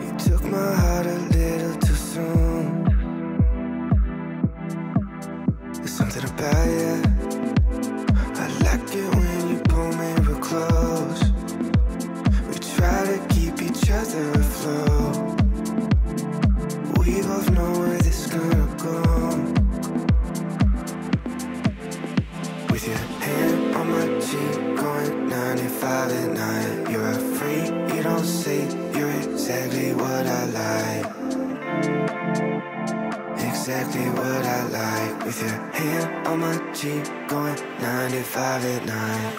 You took my heart a little too soon. There's something about you, I like it when you pull me real close. We try to keep each other afloat. We both know where this is gonna go. With your hand on my cheek, going 95 at night. You're a freak, you don't sleep, you're exactly what I like. Exactly what I like. With your hand on my cheek, going 95 at night.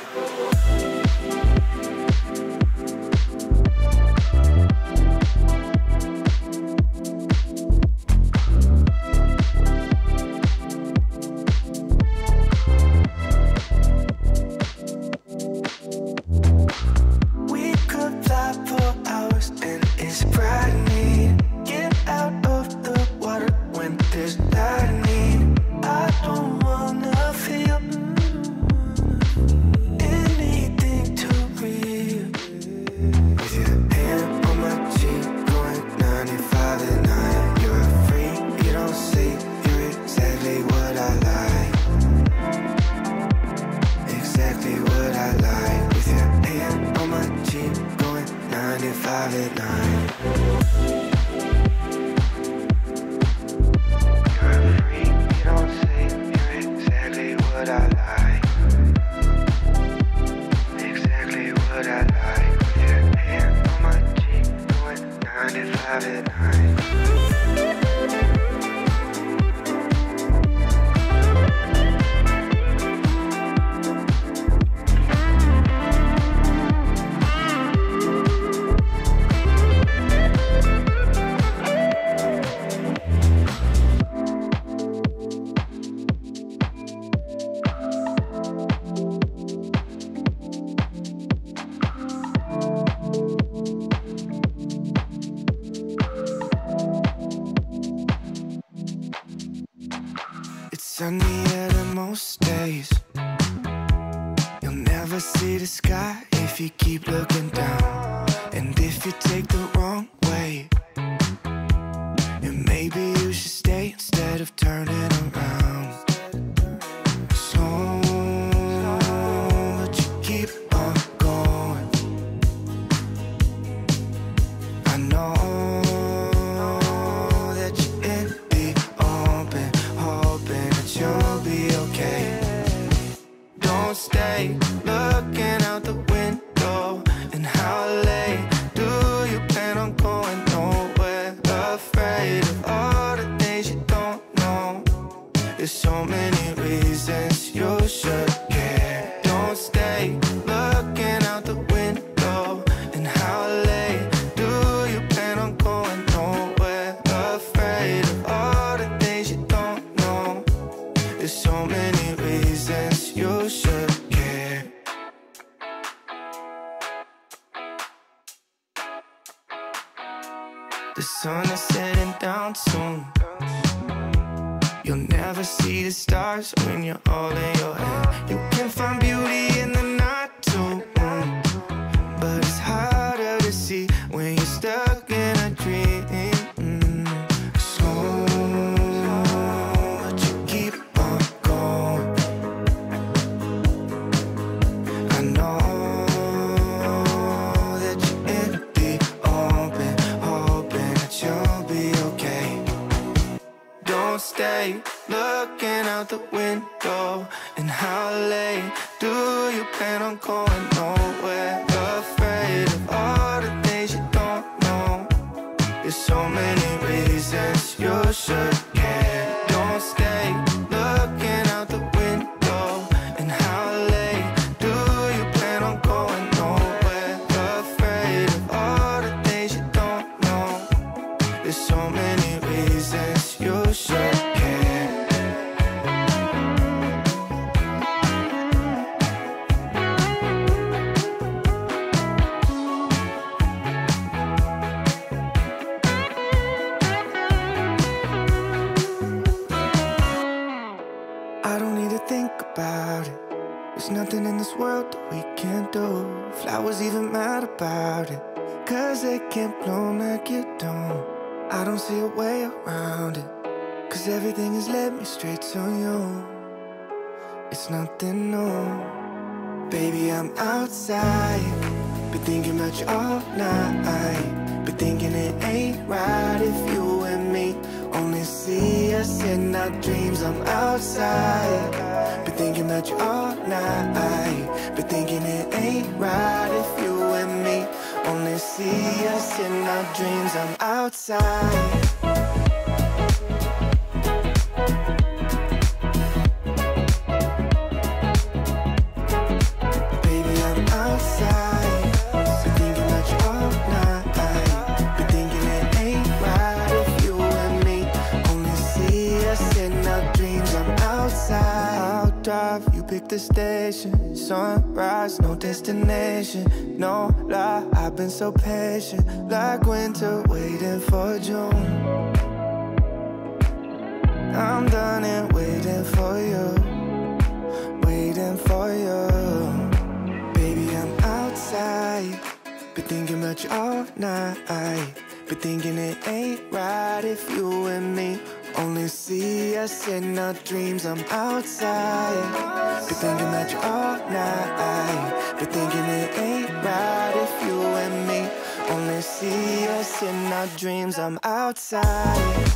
I don't need to think about it. There's nothing in this world that we can't do. Flowers even mad about it, 'cause they can't bloom like you don't. I don't see a way around it, 'cause everything has led me straight to you. It's nothing new. Baby, I'm outside, been thinking about you all night. Been thinking it ain't right if you and me only see us in our dreams. I'm outside, been thinking about you all night. Been thinking it ain't right if you and me only see us in our dreams. I'm outside. Pick the station, sunrise, no destination, no lie. I've been so patient, like winter waiting for June. I'm done and waiting for you, waiting for you. Baby, I'm outside, been thinking about you all night. Been thinking it ain't right if you and me only see us in our dreams. I'm outside, been thinking about you all night. Been thinking it ain't right if you and me only see us in our dreams. I'm outside.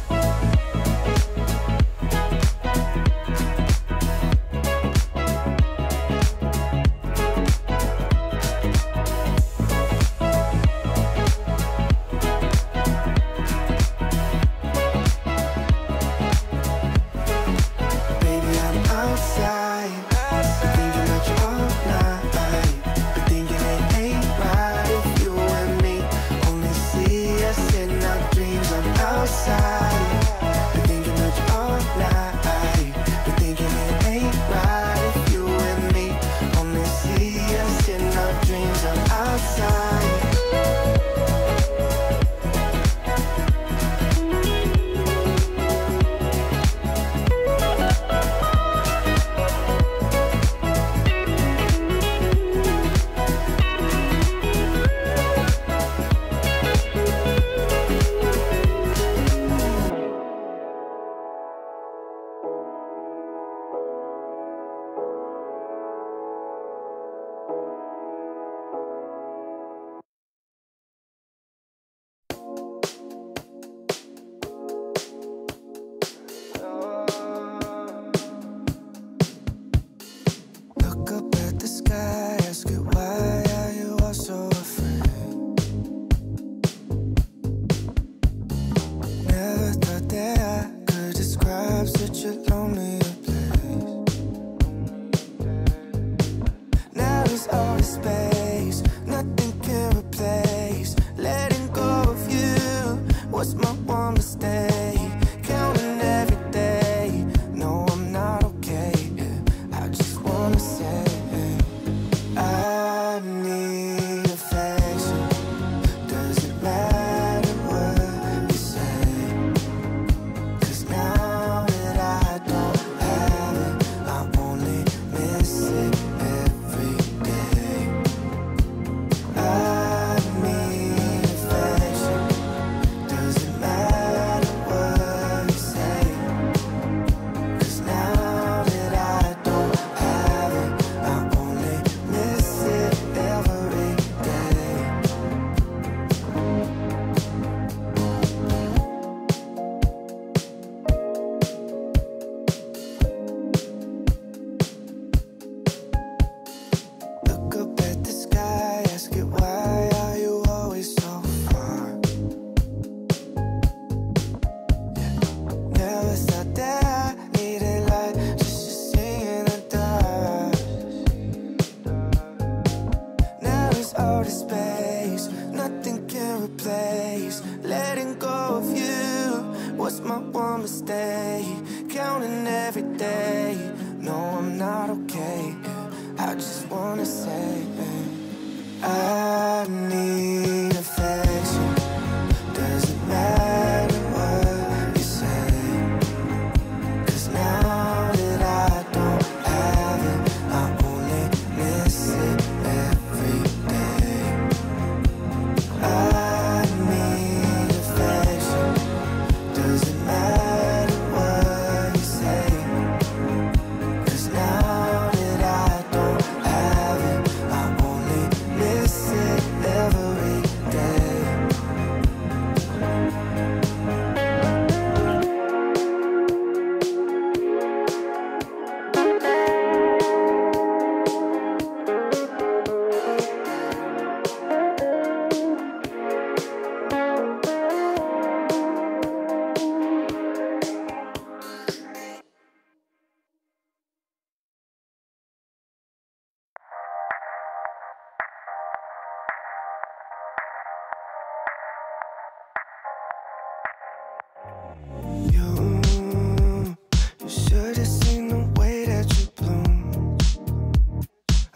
But it's in the way that you bloom.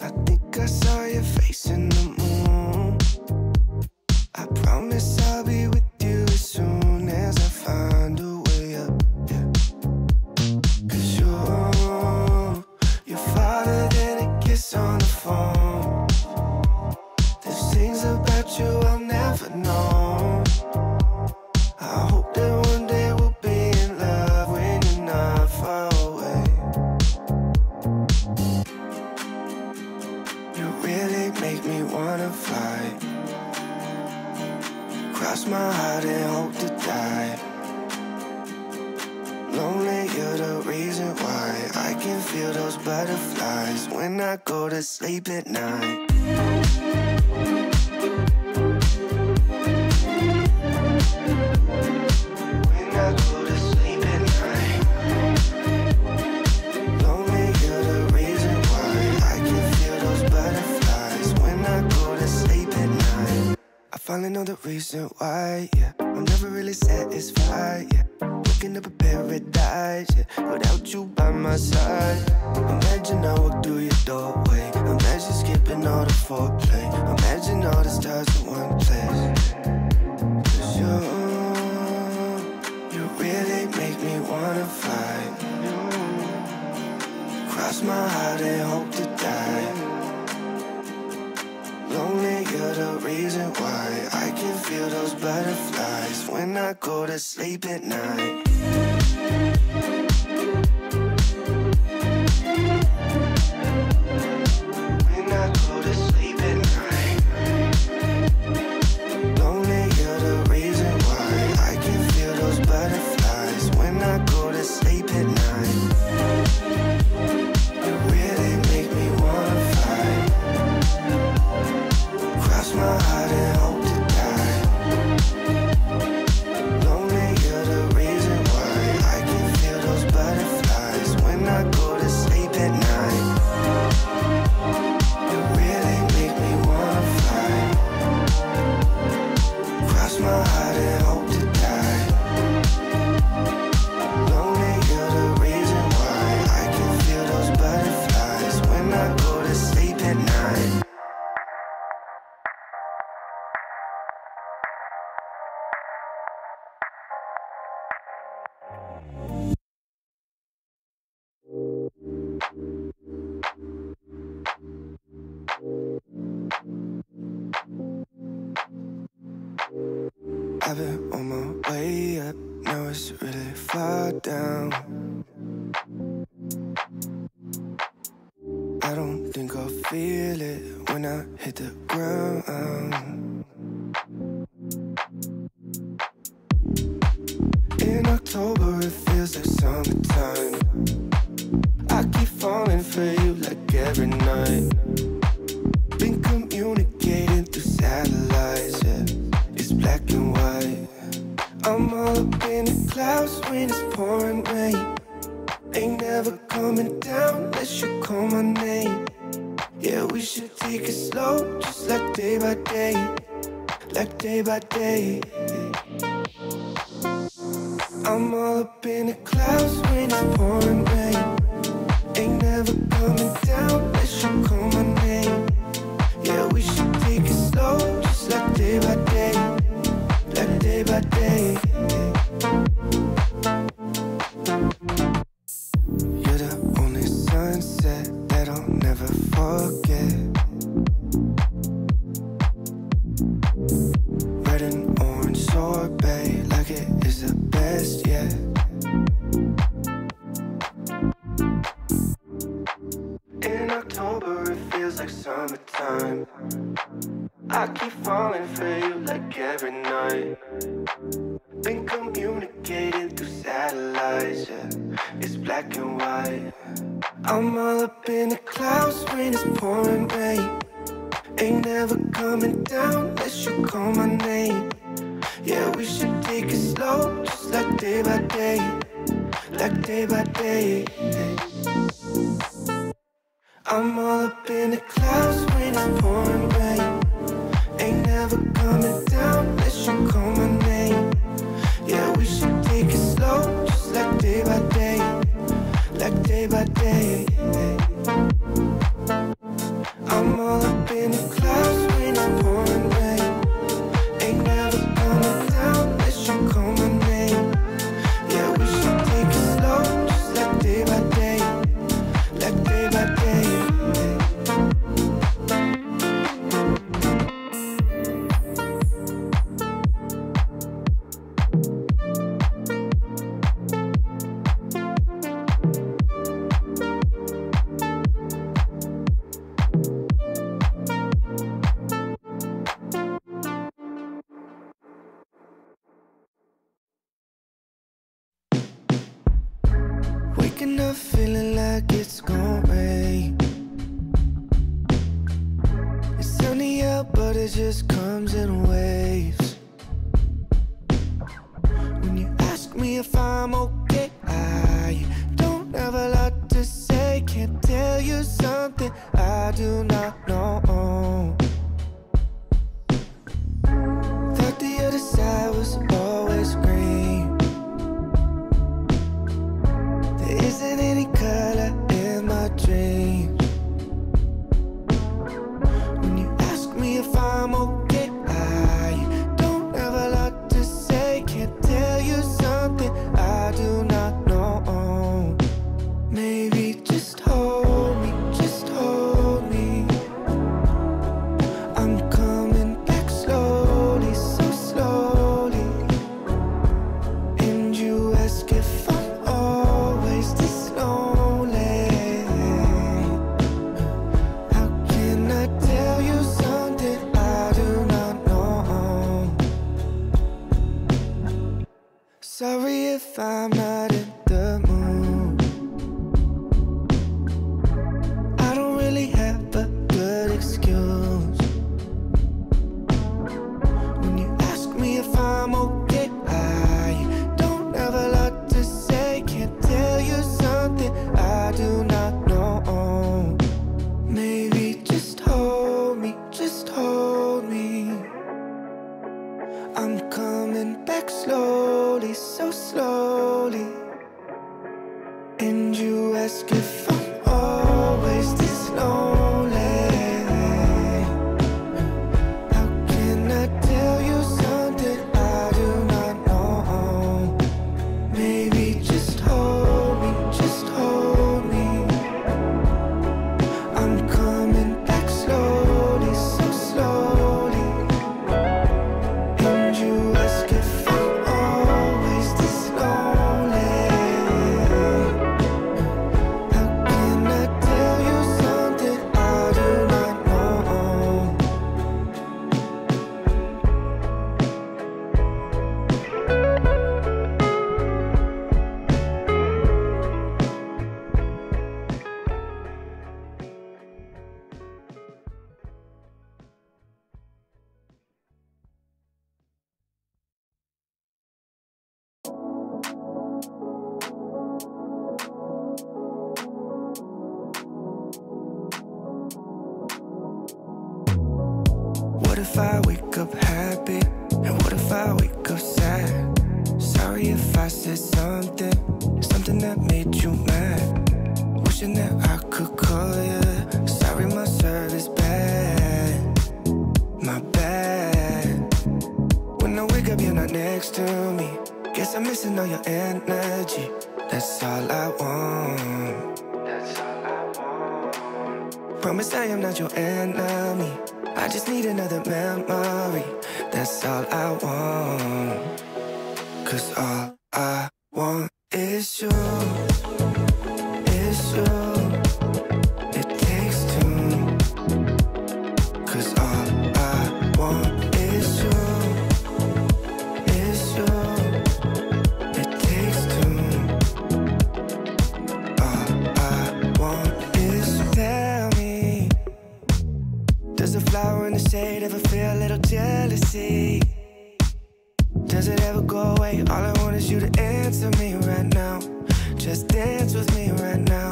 I think I saw your face in the moon. I promise I'll be with you as soon as I find a way up, yeah. 'Cause you're farther than a kiss on the phone. There's things about you I'll never know. I hope that one day we'll be in love when you're not far away. You really make me wanna fly. Cross my heart and hope to die. Lonely, you're the reason why I can feel those butterflies when I go to sleep at night. I finally know the reason why, yeah. I'm never really satisfied, yeah. Looking up a paradise, yeah. Without you by my side. Imagine I walk through your doorway. Imagine skipping all the foreplay. Imagine all the stars in one place. 'Cause you really make me wanna fly. Cross my heart and hope to die. Lonely, you're the reason why I can feel those butterflies when I go to sleep at night. When I go to sleep at night. Lonely, you're the reason why I can feel those butterflies when I go to sleep at night. My heart and hope to die. Lonely, you're the reason why I can feel those butterflies when I go to sleep at night. You really make me wanna fly. Cross my heart and hope to die. Lonely, you're the reason why I can feel those butterflies when I go to sleep at night. I've been on my way up, now it's really far down. I don't think I'll feel it when I hit the ground. In October it feels like summertime. I keep falling for you like every night. Been communicating through satellites, yeah. Black and white. I'm all up in the clouds when it's pouring rain. Ain't never coming down unless you call my name. Yeah, we should take it slow, just like day by day. Like day by day. I'm all up in the clouds when it's pouring rain. Ain't never coming down unless you call my name. Yeah, we should take it slow, just like day by day. Day by day, you're the only sunset that I'll never forget. Red and orange sorbet, like it is the best yet. In October it feels like summertime. I keep falling for you like every night. Been communicating through satellites, yeah. It's black and white. I'm all up in the clouds when it's pouring rain. Ain't never coming down unless you call my name. Yeah, we should take it slow, just like day by day. Like day by day. I'm all up in the clouds when it's pouring rain. Ain't never coming down unless you call my name. Yeah, we should take it slow, just like day by day. Like day by day. I'm all up in the clouds when I'm pouring rain. Ain't never coming down unless you call my name. Yeah, we should take it slow, just like day by day. Like day by day. Up feeling like it's gonna rain. It's sunny out, but it just comes in waves. When you ask me if I'm okay, I don't have a lot to say. Can't tell you something I do not know. Thought the other side was always green. There isn't any color in my dreams. When you ask me if I'm okay, I don't have a lot to say. Can't tell you something I do not know. Maybe just hold me, just hold me. I'm coming back slowly, so slowly. And you ask if I'm sorry if I'm not in the mood. I don't really have a good excuse. When you ask me if I'm okay, I don't have a lot to say. Can't tell you something I do not know. Maybe just hold me. I'm coming back slowly, so slowly. And you ask if I'm always this lonely. How can I tell you something I do not know? Maybe just hold me, I'm coming back slowly, so slowly. What if I wake up happy? And what if I wake up sad? Sorry if I said something that made you mad. Wishing that I could call you. Sorry my service bad, my bad. When I wake up you're not next to me. Guess I'm missing all your energy. That's all I want, that's all I want. Promise I am not your enemy. I just need another memory, that's all I want. 'Cause all I want is you, is you. It takes two. 'Cause all I want is you, is you. It takes two. All I want is you. Tell me, does a flower in the shade ever feel a little jealousy? Does it ever go away? All I want is you to answer me right now. Just dance with me right now.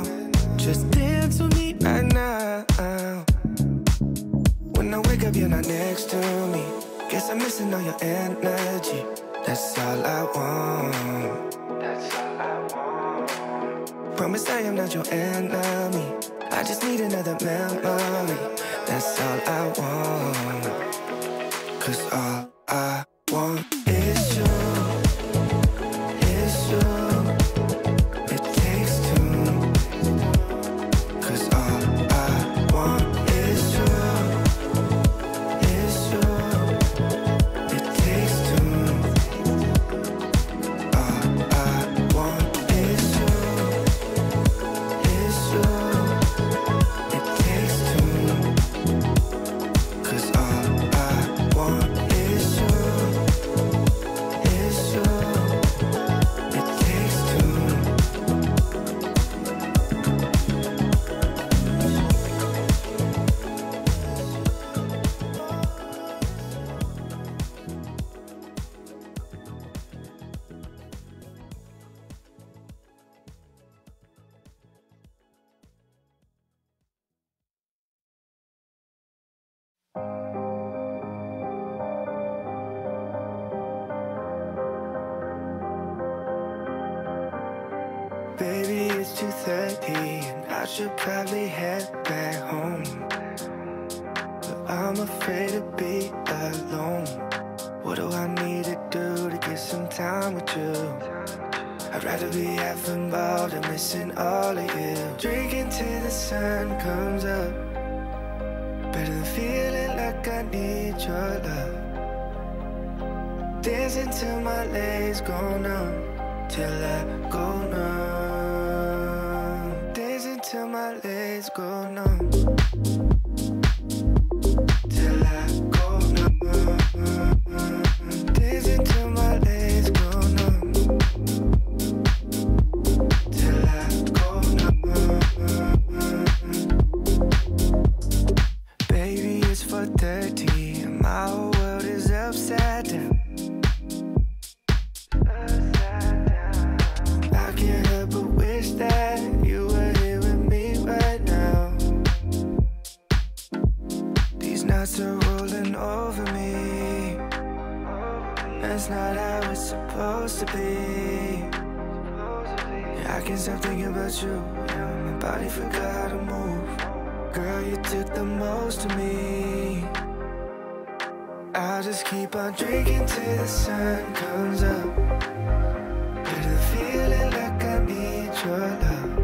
Just dance with me right now. When I wake up you're not next to me. Guess I'm missing all your energy. That's all I want, that's all I want. Promise I am not your enemy. I just need another memory. That's all I want. 'Cause all I want is you. Is you. It takes two. 'Cause all I want is you. Is you. It takes two. All I want is you. Is you. It takes two. 'Cause all I want is you. Is you. It takes two. Baby, it's 2:30 and I should probably head back home, but I'm afraid to be alone. What do I need to do to get some time with you? I'd rather be having ball than missing all of you. Drinking till the sun comes up, better than feeling like I need your love. Dancing till my legs go numb, till I go numb. Till my legs go numb, till I go numb. Days until my legs go numb, till I go numb. Baby, it's 4:30 and my whole world is upside down. I can't help but wish that you were here with me right now. These nights are rolling over me. That's not how it's supposed to be. Yeah, I can't stop thinking about you. My body forgot how to move. Girl, you took the most of me. I'll just keep on drinking till the sun comes up. Feeling like I need your love.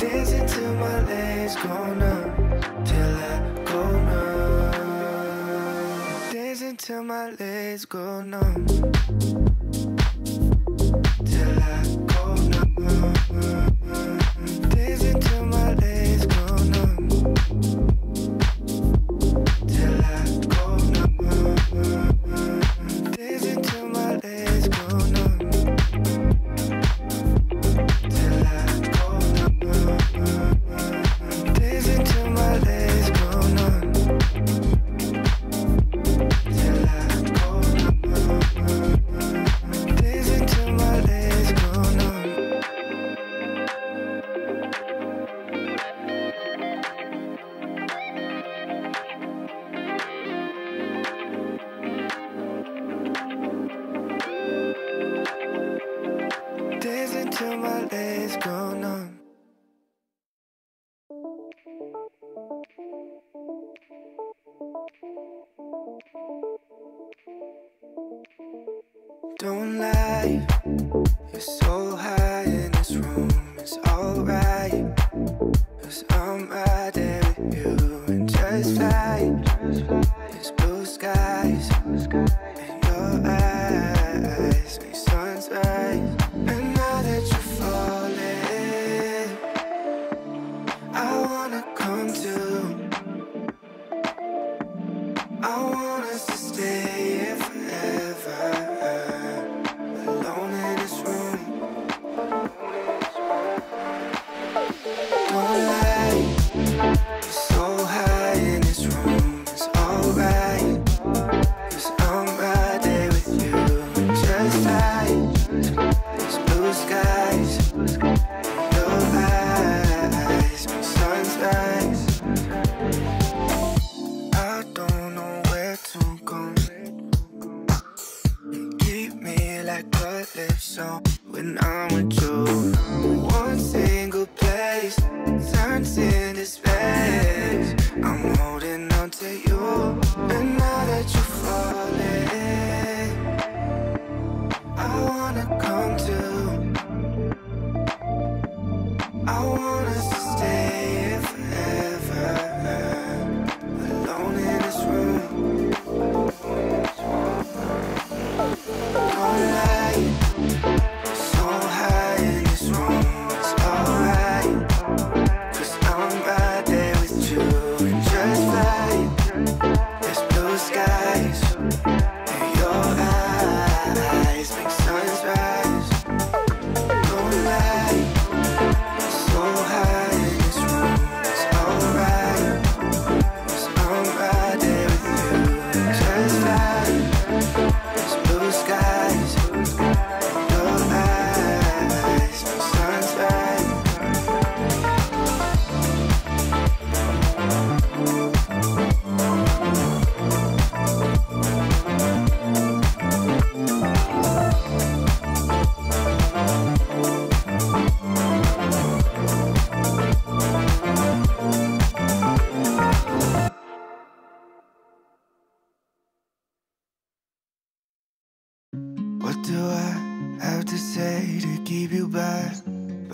Dancing till my legs go numb, till I go numb. Dancing till my legs go numb, till I go numb. Dancing till my legs go numb, till I go numb. Dancing till my legs go numb. Don't lie, you're so high in this room, it's alright, 'cause I'm right there with you. And just fly, there's blue skies, and your eyes make suns rise. And now that you're falling, I wanna come to, I want us to stay here forever. Alone in this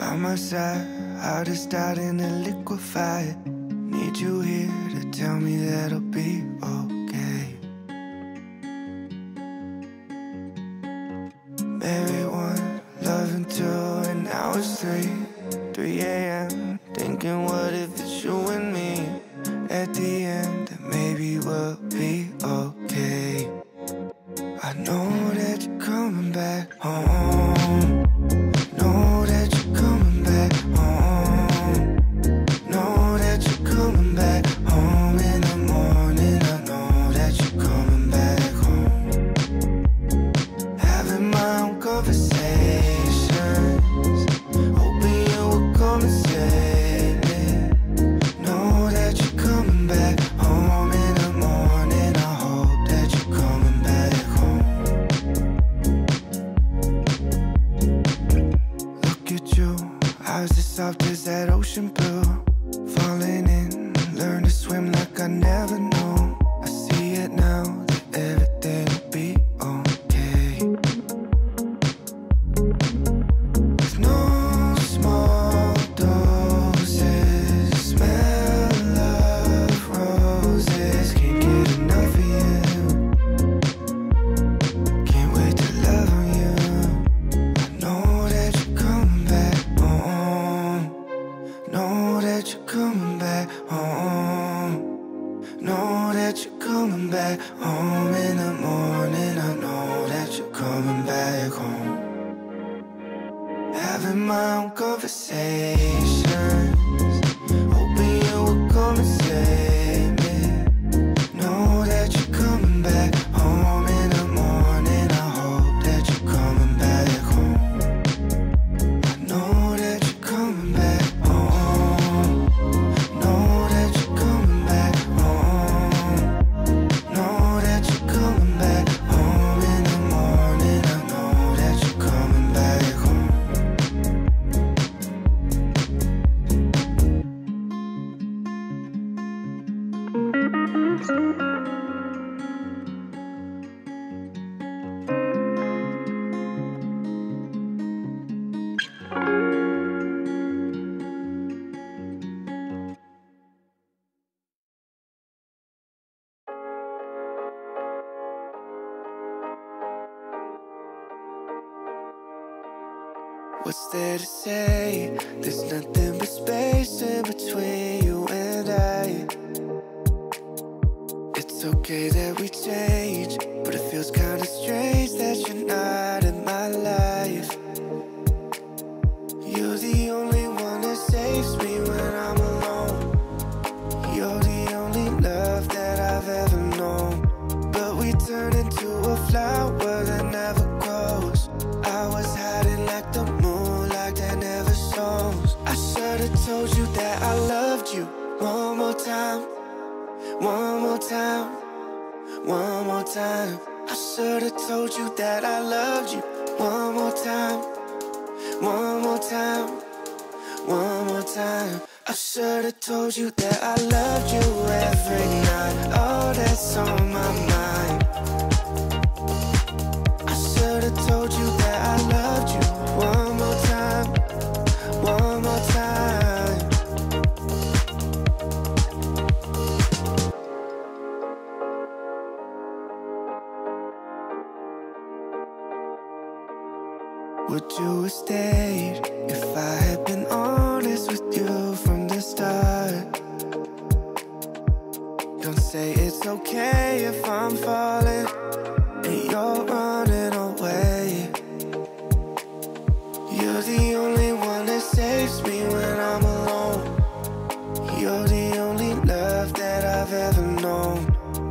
by my side, heart is starting to liquefy. Need you here to tell me that I'll be okay. Maybe one, loving two, and now it's three a.m. Thinking, what if it's you and me? At the end, then maybe we'll be okay. I know that you're coming back home. Know that you're coming back home. Know that you're coming back home in the morning. I know that you're coming back home. Having my own conversations, hoping you will come and save me. Know that you're coming back home in the morning. I hope that you're coming back home. Look at you, eyes as soft as that ocean blue. Falling in, learn to swim like I never knew. I see it now, that everything will be okay. With no small doses, smell of roses. Can't get enough of you. Can't wait to love on you. I know that you're coming back home. Know that you're coming back home. Know that you're coming back home in the morning. I know that you're coming back home. Having my own conversations, hoping you will come and save me. Know that you're coming back home in the morning. I hope that you're coming back home. I know that you're coming back home. Know that you're coming back home. Know that you're coming back home in the morning. I know that you're coming back home. What's there to say? There's nothing but space in between you and I. It's okay that we change, but it feels kinda strange that you're not in my life. You're the only one that saves me when I'm alone. You're the only love that I've ever known. But we turn into a flower that never grows. I was hiding like the moon, like that never shows. I should've told you that I loved you. One more time, one more time, one more time. I should've told you that I loved you. One more time, one more time, one more time. I should've told you that I loved you every night. Oh, that's on my mind. I should've told you that I loved you. One more time, one more time. Would you have stayed if I had been honest with you from the start? Don't say it's okay if I'm falling and you're running away. You're the only one that saves me when I'm alone. You're the only love that I've ever known.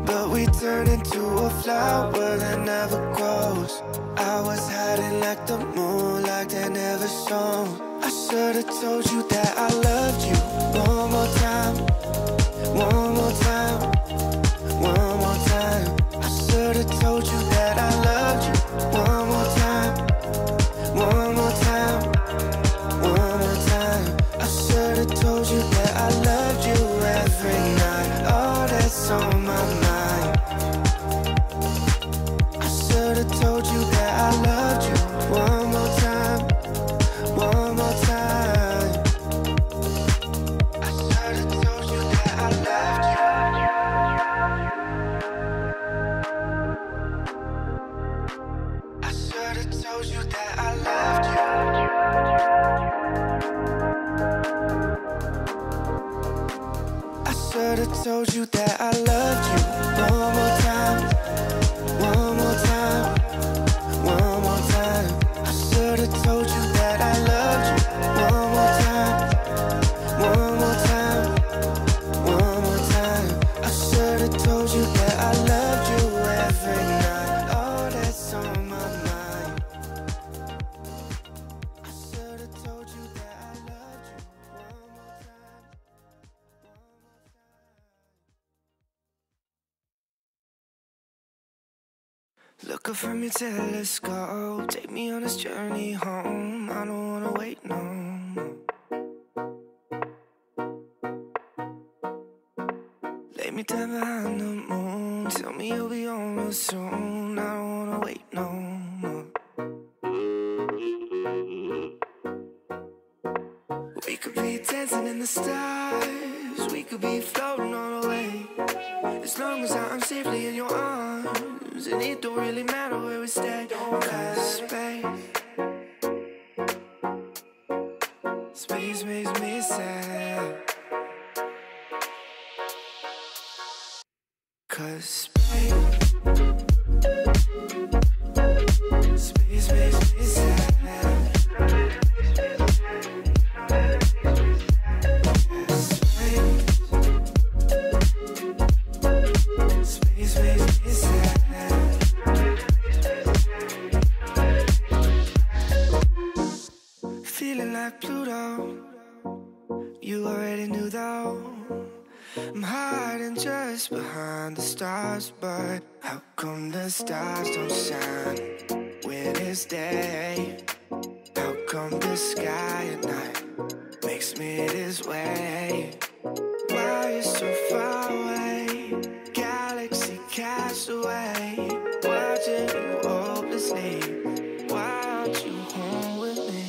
But we turn into a flower that never grows. I was hiding like the moon, like that never shone. I should've told you that I loved you. One more time, one more time, one more time. I should've told you that I loved you. One more time, one more time, one more time. I should've told you that I loved you every night. Oh, that's on my mind. I should've told you that I loved you. One more time, one more time. I should've told you that I loved you. One more time, one more time, one more time. I should've told you that I loved you. One more time, one more time, one more time. I should've told you that I loved you every night. Oh, that's on my mind. I should've told you that. Look up from your telescope, take me on this journey home. I don't wanna wait no more. Lay me down behind the moon, tell me you'll be on real soon. I don't wanna wait no more. We could be dancing in the stars, we could be floating all away. As long as I'm safely in your arms, and it don't really matter where we stay. Don't have space. Space makes me sad, 'cause space makes me sad. You already knew though, I'm hiding just behind the stars. But how come the stars don't shine when it's day? How come the sky at night makes me this way? Why you're so far away, galaxy cast away? Watching you hopelessly, why aren't you home with me?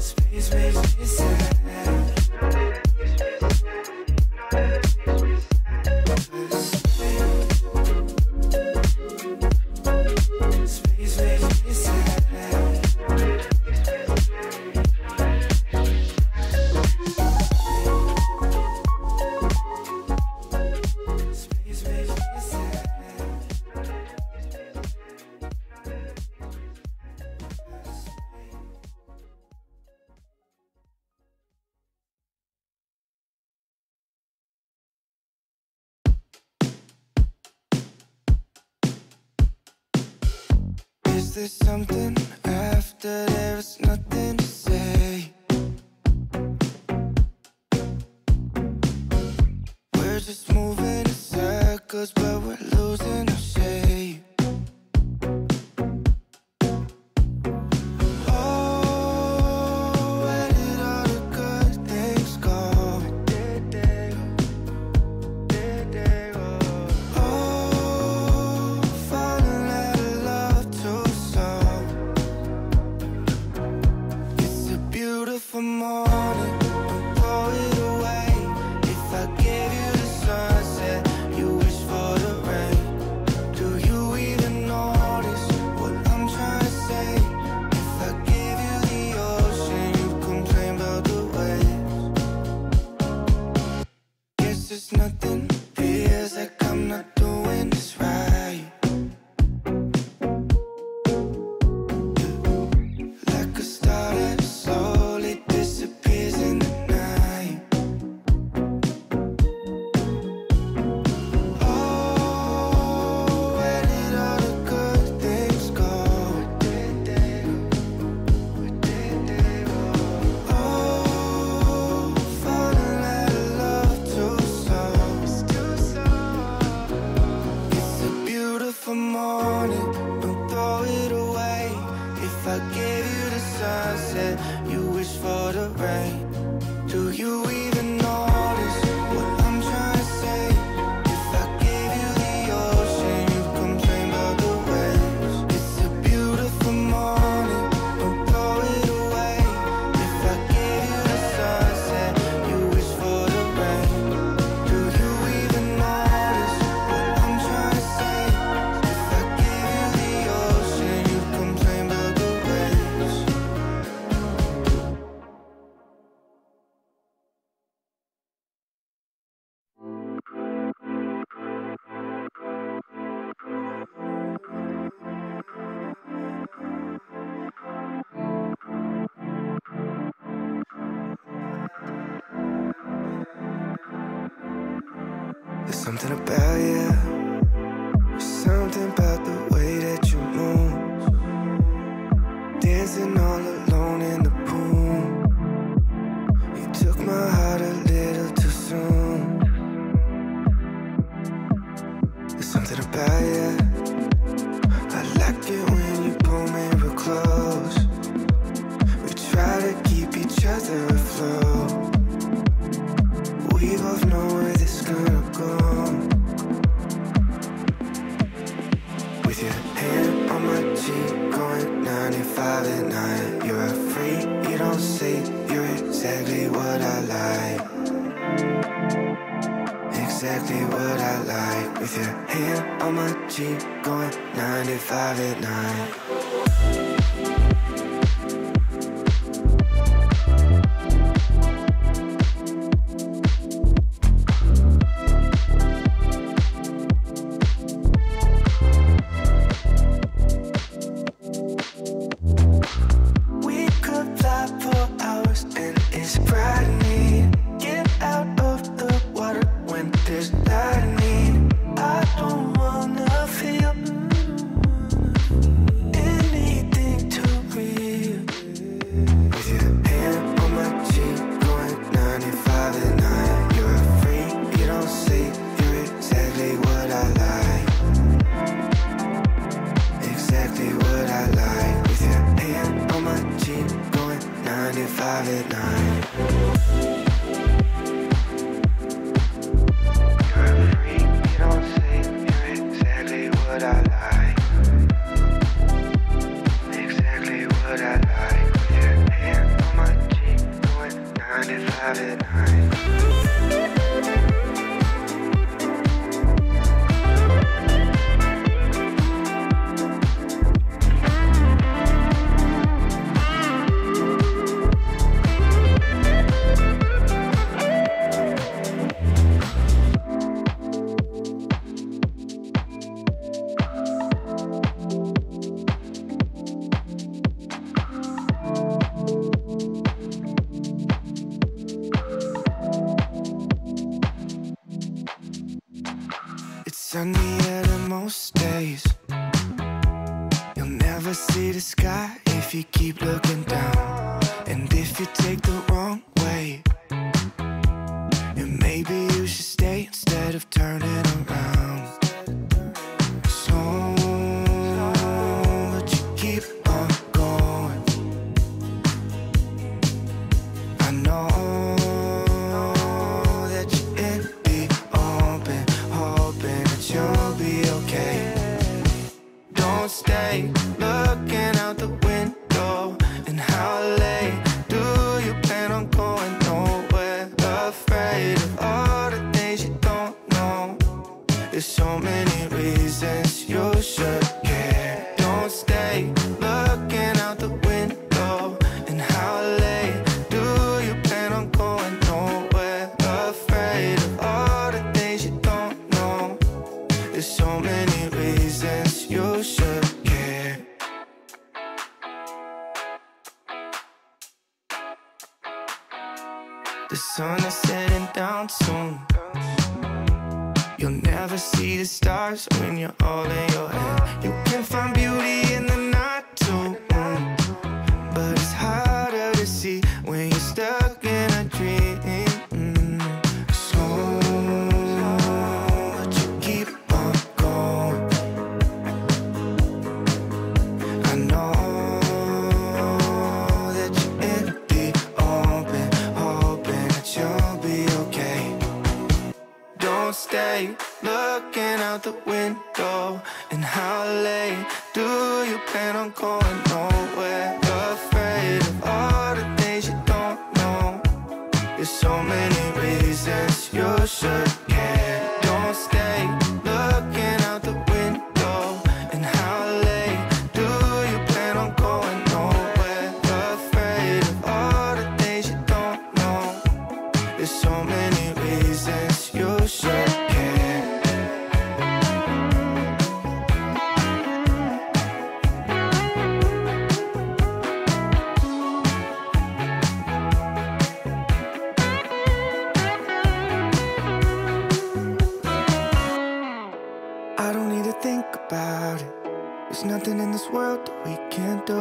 Space makes me sad. Space makes me sad. Space makes me sad. Is there something after there is nothing to say? We're just moving in circles, but we're losing our shape. Something about you, something about the way that you move. Dancing all alone in the pool. You took my heart a little too soon. There's something about you, I like it when you pull me real close. We try to keep each other afloat. We both know where this is gonna go. With your hand on my cheek, going 95 at night. You're a freak, you don't sleep, you're exactly what I like. Exactly what I like. With your hand on my cheek, going 95 at night.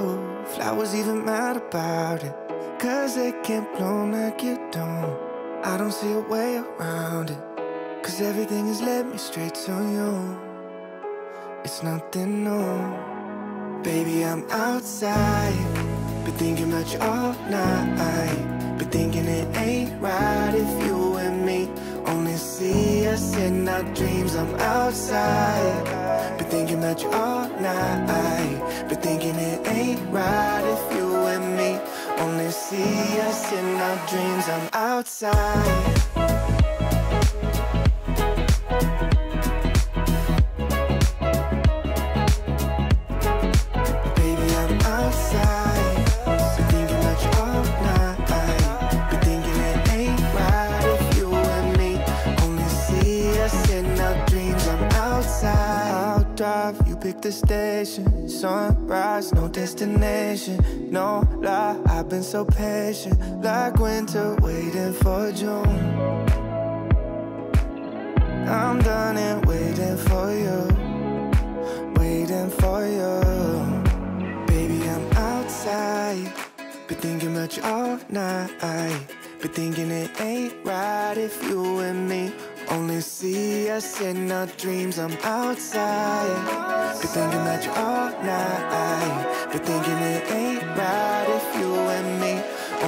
you. Flowers even mad about it, 'cause they can't bloom like you don't. I don't see a way around it, 'cause everything has led me straight to you. It's nothing new. Baby, I'm outside, been thinking about you all night, been thinking it ain't right if you and me only see us in our dreams. I'm outside, been thinking about you all night, been thinking it ain't right if you and me only see us in our dreams. I'm outside. Pick the station, sunrise, no destination, no lie. I've been so patient, like winter waiting for June. I'm done and waiting for you, waiting for you. Baby, I'm outside, been thinking about you all night, been thinking it ain't right if you and me only see us in our dreams. I'm outside, been thinking about you all night, been thinking it ain't right if you and me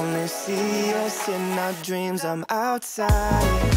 only see us in our dreams. I'm outside.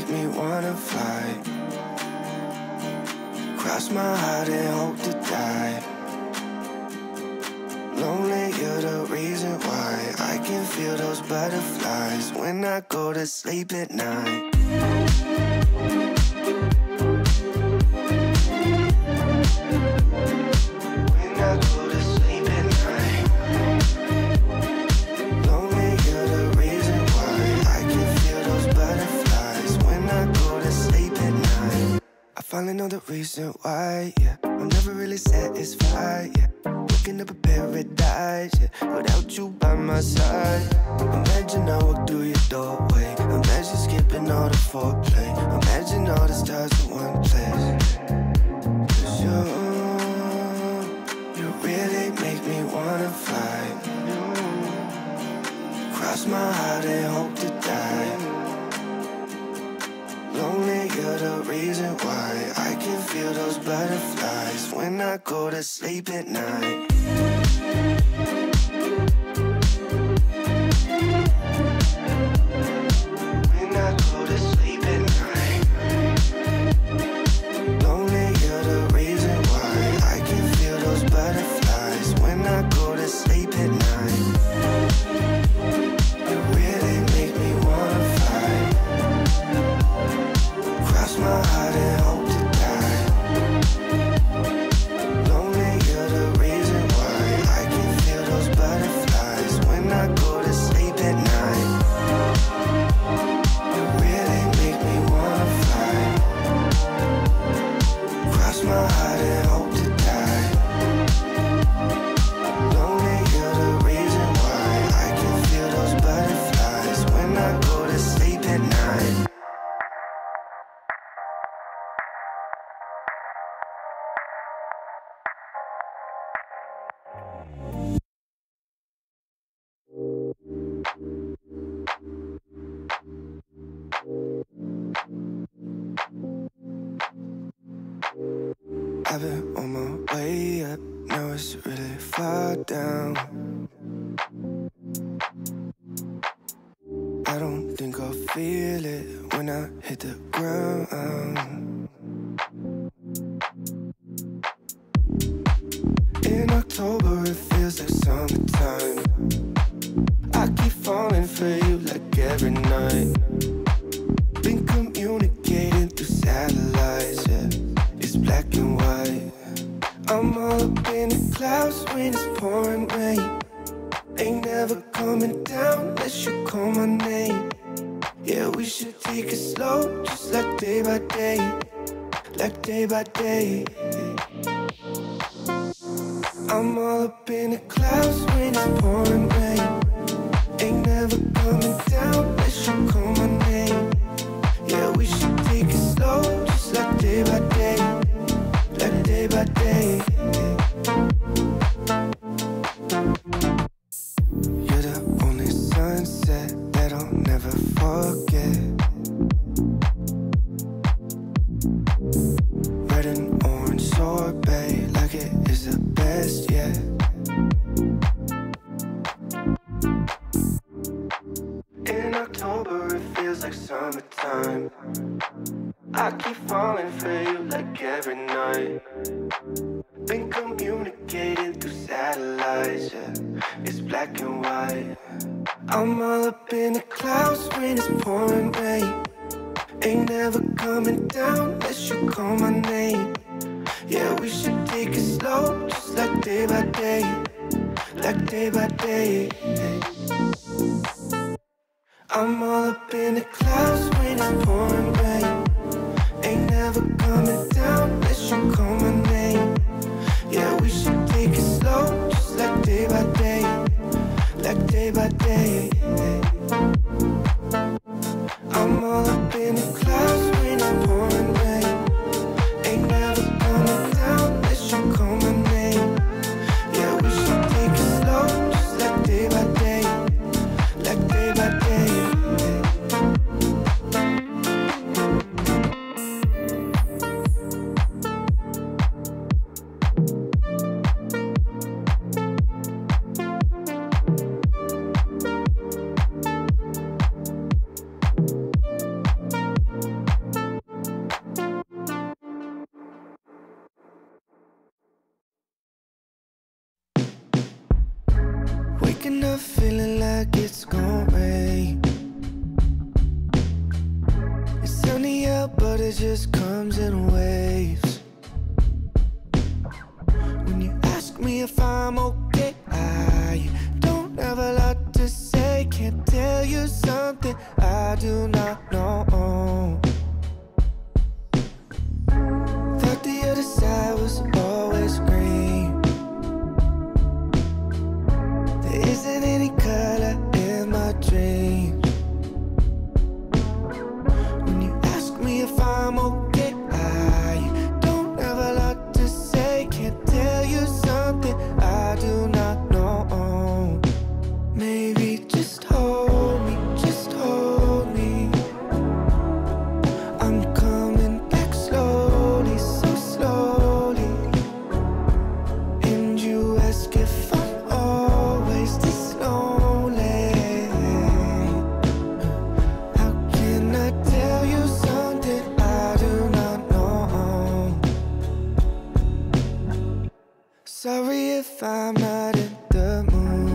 make me wanna fly. Cross my heart and hope to die. Lonely, you're the reason why I can feel those butterflies when I go to sleep at night. Finally know the reason why, yeah. I'm never really satisfied, yeah. Looking up a paradise, yeah. Without you by my side. Imagine I walk through your doorway. Imagine skipping all the foreplay. Imagine all the stars in one place. 'Cause you really make me wanna fly. Cross my heart and hope to die. Lonely, you're the reason why I can feel those butterflies when I go to sleep at night. When I go to sleep at night. Lonely, you're the reason why I can feel those butterflies when I go to sleep at night. My heart and hope to die. Lonely, you're the reason why I can feel those butterflies when I go to sleep at night. You really make me wanna fly. Cross my heart and hope to die. Lonely, you're the reason why I can feel those butterflies when I go to sleep at night. I've been on my way up, now it's really far down. I don't think I'll feel it when I hit the ground. In October it feels like summertime. I keep falling for you like every night. Been communicating through satellites, yeah. Black and white. I'm all up in the clouds when it's pouring rain. Ain't never coming down unless you call my name. Yeah, we should take it slow, just like day by day. Like day by day. I'm all up in the clouds when it's pouring rain. Ain't never coming down unless you call my name. Yeah, we should take it slow, just like day by day. Like day by day. You're the only sunset that I'll never forget. Red and orange sorbet, like it is the best yet. In October it feels like summertime. I keep falling for you like every night. Been communicating through satellites, yeah. It's black and white. I'm all up in the clouds when it's pouring rain. Ain't never coming down unless you call my name. Yeah, we should take it slow, just like day by day. Like day by day. I'm all up in the clouds when it's pouring rain. Ain't never coming down unless you call my name. Yeah, we should take it slow, just like day by day. Like day by day. I'm all up in the clouds when I'm pouring rain. Ain't never coming down unless you call my name. Yeah, we should take it slow, just like day by day. Like day by day. feeling like it's gonna rain. It's sunny out, but it just comes in waves. When you ask me if I'm okay, I don't have a lot to say. Can't tell you something I do not know. Thought the other side was always green. There isn't any color in my dreams. When you ask me if I'm okay, I don't have a lot to say. Can't tell you something I do not know. Maybe just hold me, just hold me. I'm coming back slowly, so slowly. And you ask if I'm always this lonely. How can I tell you something I do not know? Sorry if I'm not in the mood.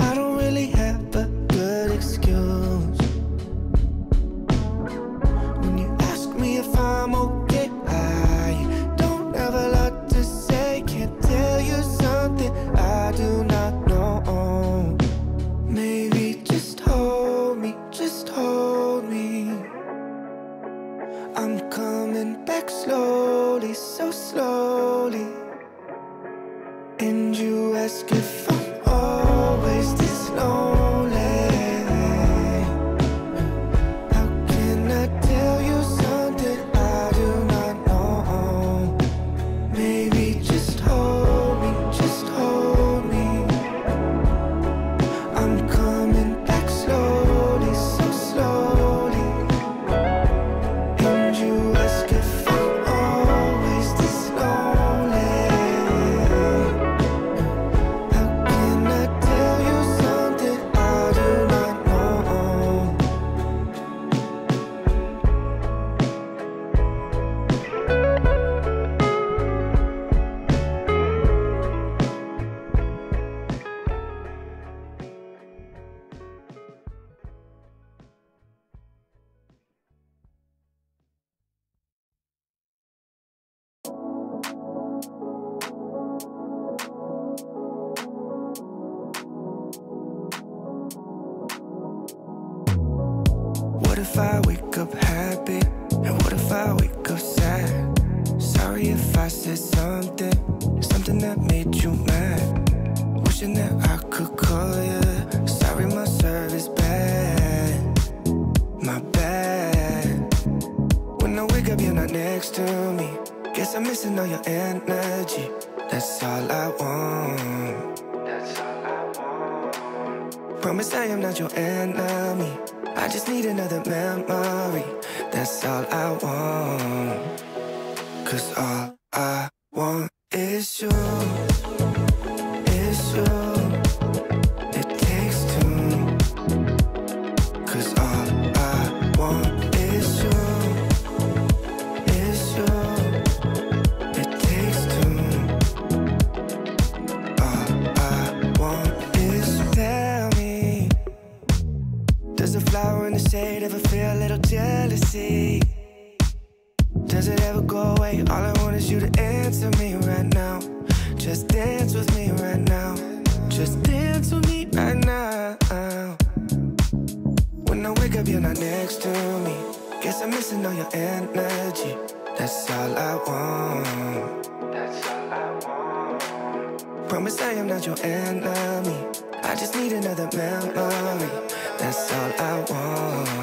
I don't really have a good excuse. When you ask me if I'm okay, I don't have a lot to say. Can't tell you something I do not know. Maybe just hold me, just hold me. I'm coming back slowly, so slowly. And you ask if I'm always this lonely. How can I tell you something I do not know? Maybe just hold me, I'm coming back slowly, so slowly. And you ask if I'm always this lonely. How can I tell you something I do not know? What if I wake up happy? And what if I wake up sad? Sorry if I said something that made you mad. Wishing that I could call you. Sorry my service bad, my bad. When I wake up you're not next to me. Guess I'm missing all your energy. That's all I want, that's all I want. Promise I am not your enemy. I just need another memory, that's all I want. 'Cause all I want is you, is you. It takes two. 'Cause all I want is you, is you. It takes two. All I want is you. Tell me, does a flower in the shade ever feel a little jealousy? Does it ever go away? All I want is you to answer me right now. Just dance with me right now. Just dance with me right now. When I wake up you're not next to me. Guess I'm missing all your energy. That's all I want, that's all I want. Promise I am not your enemy. I just need another memory. That's all I want.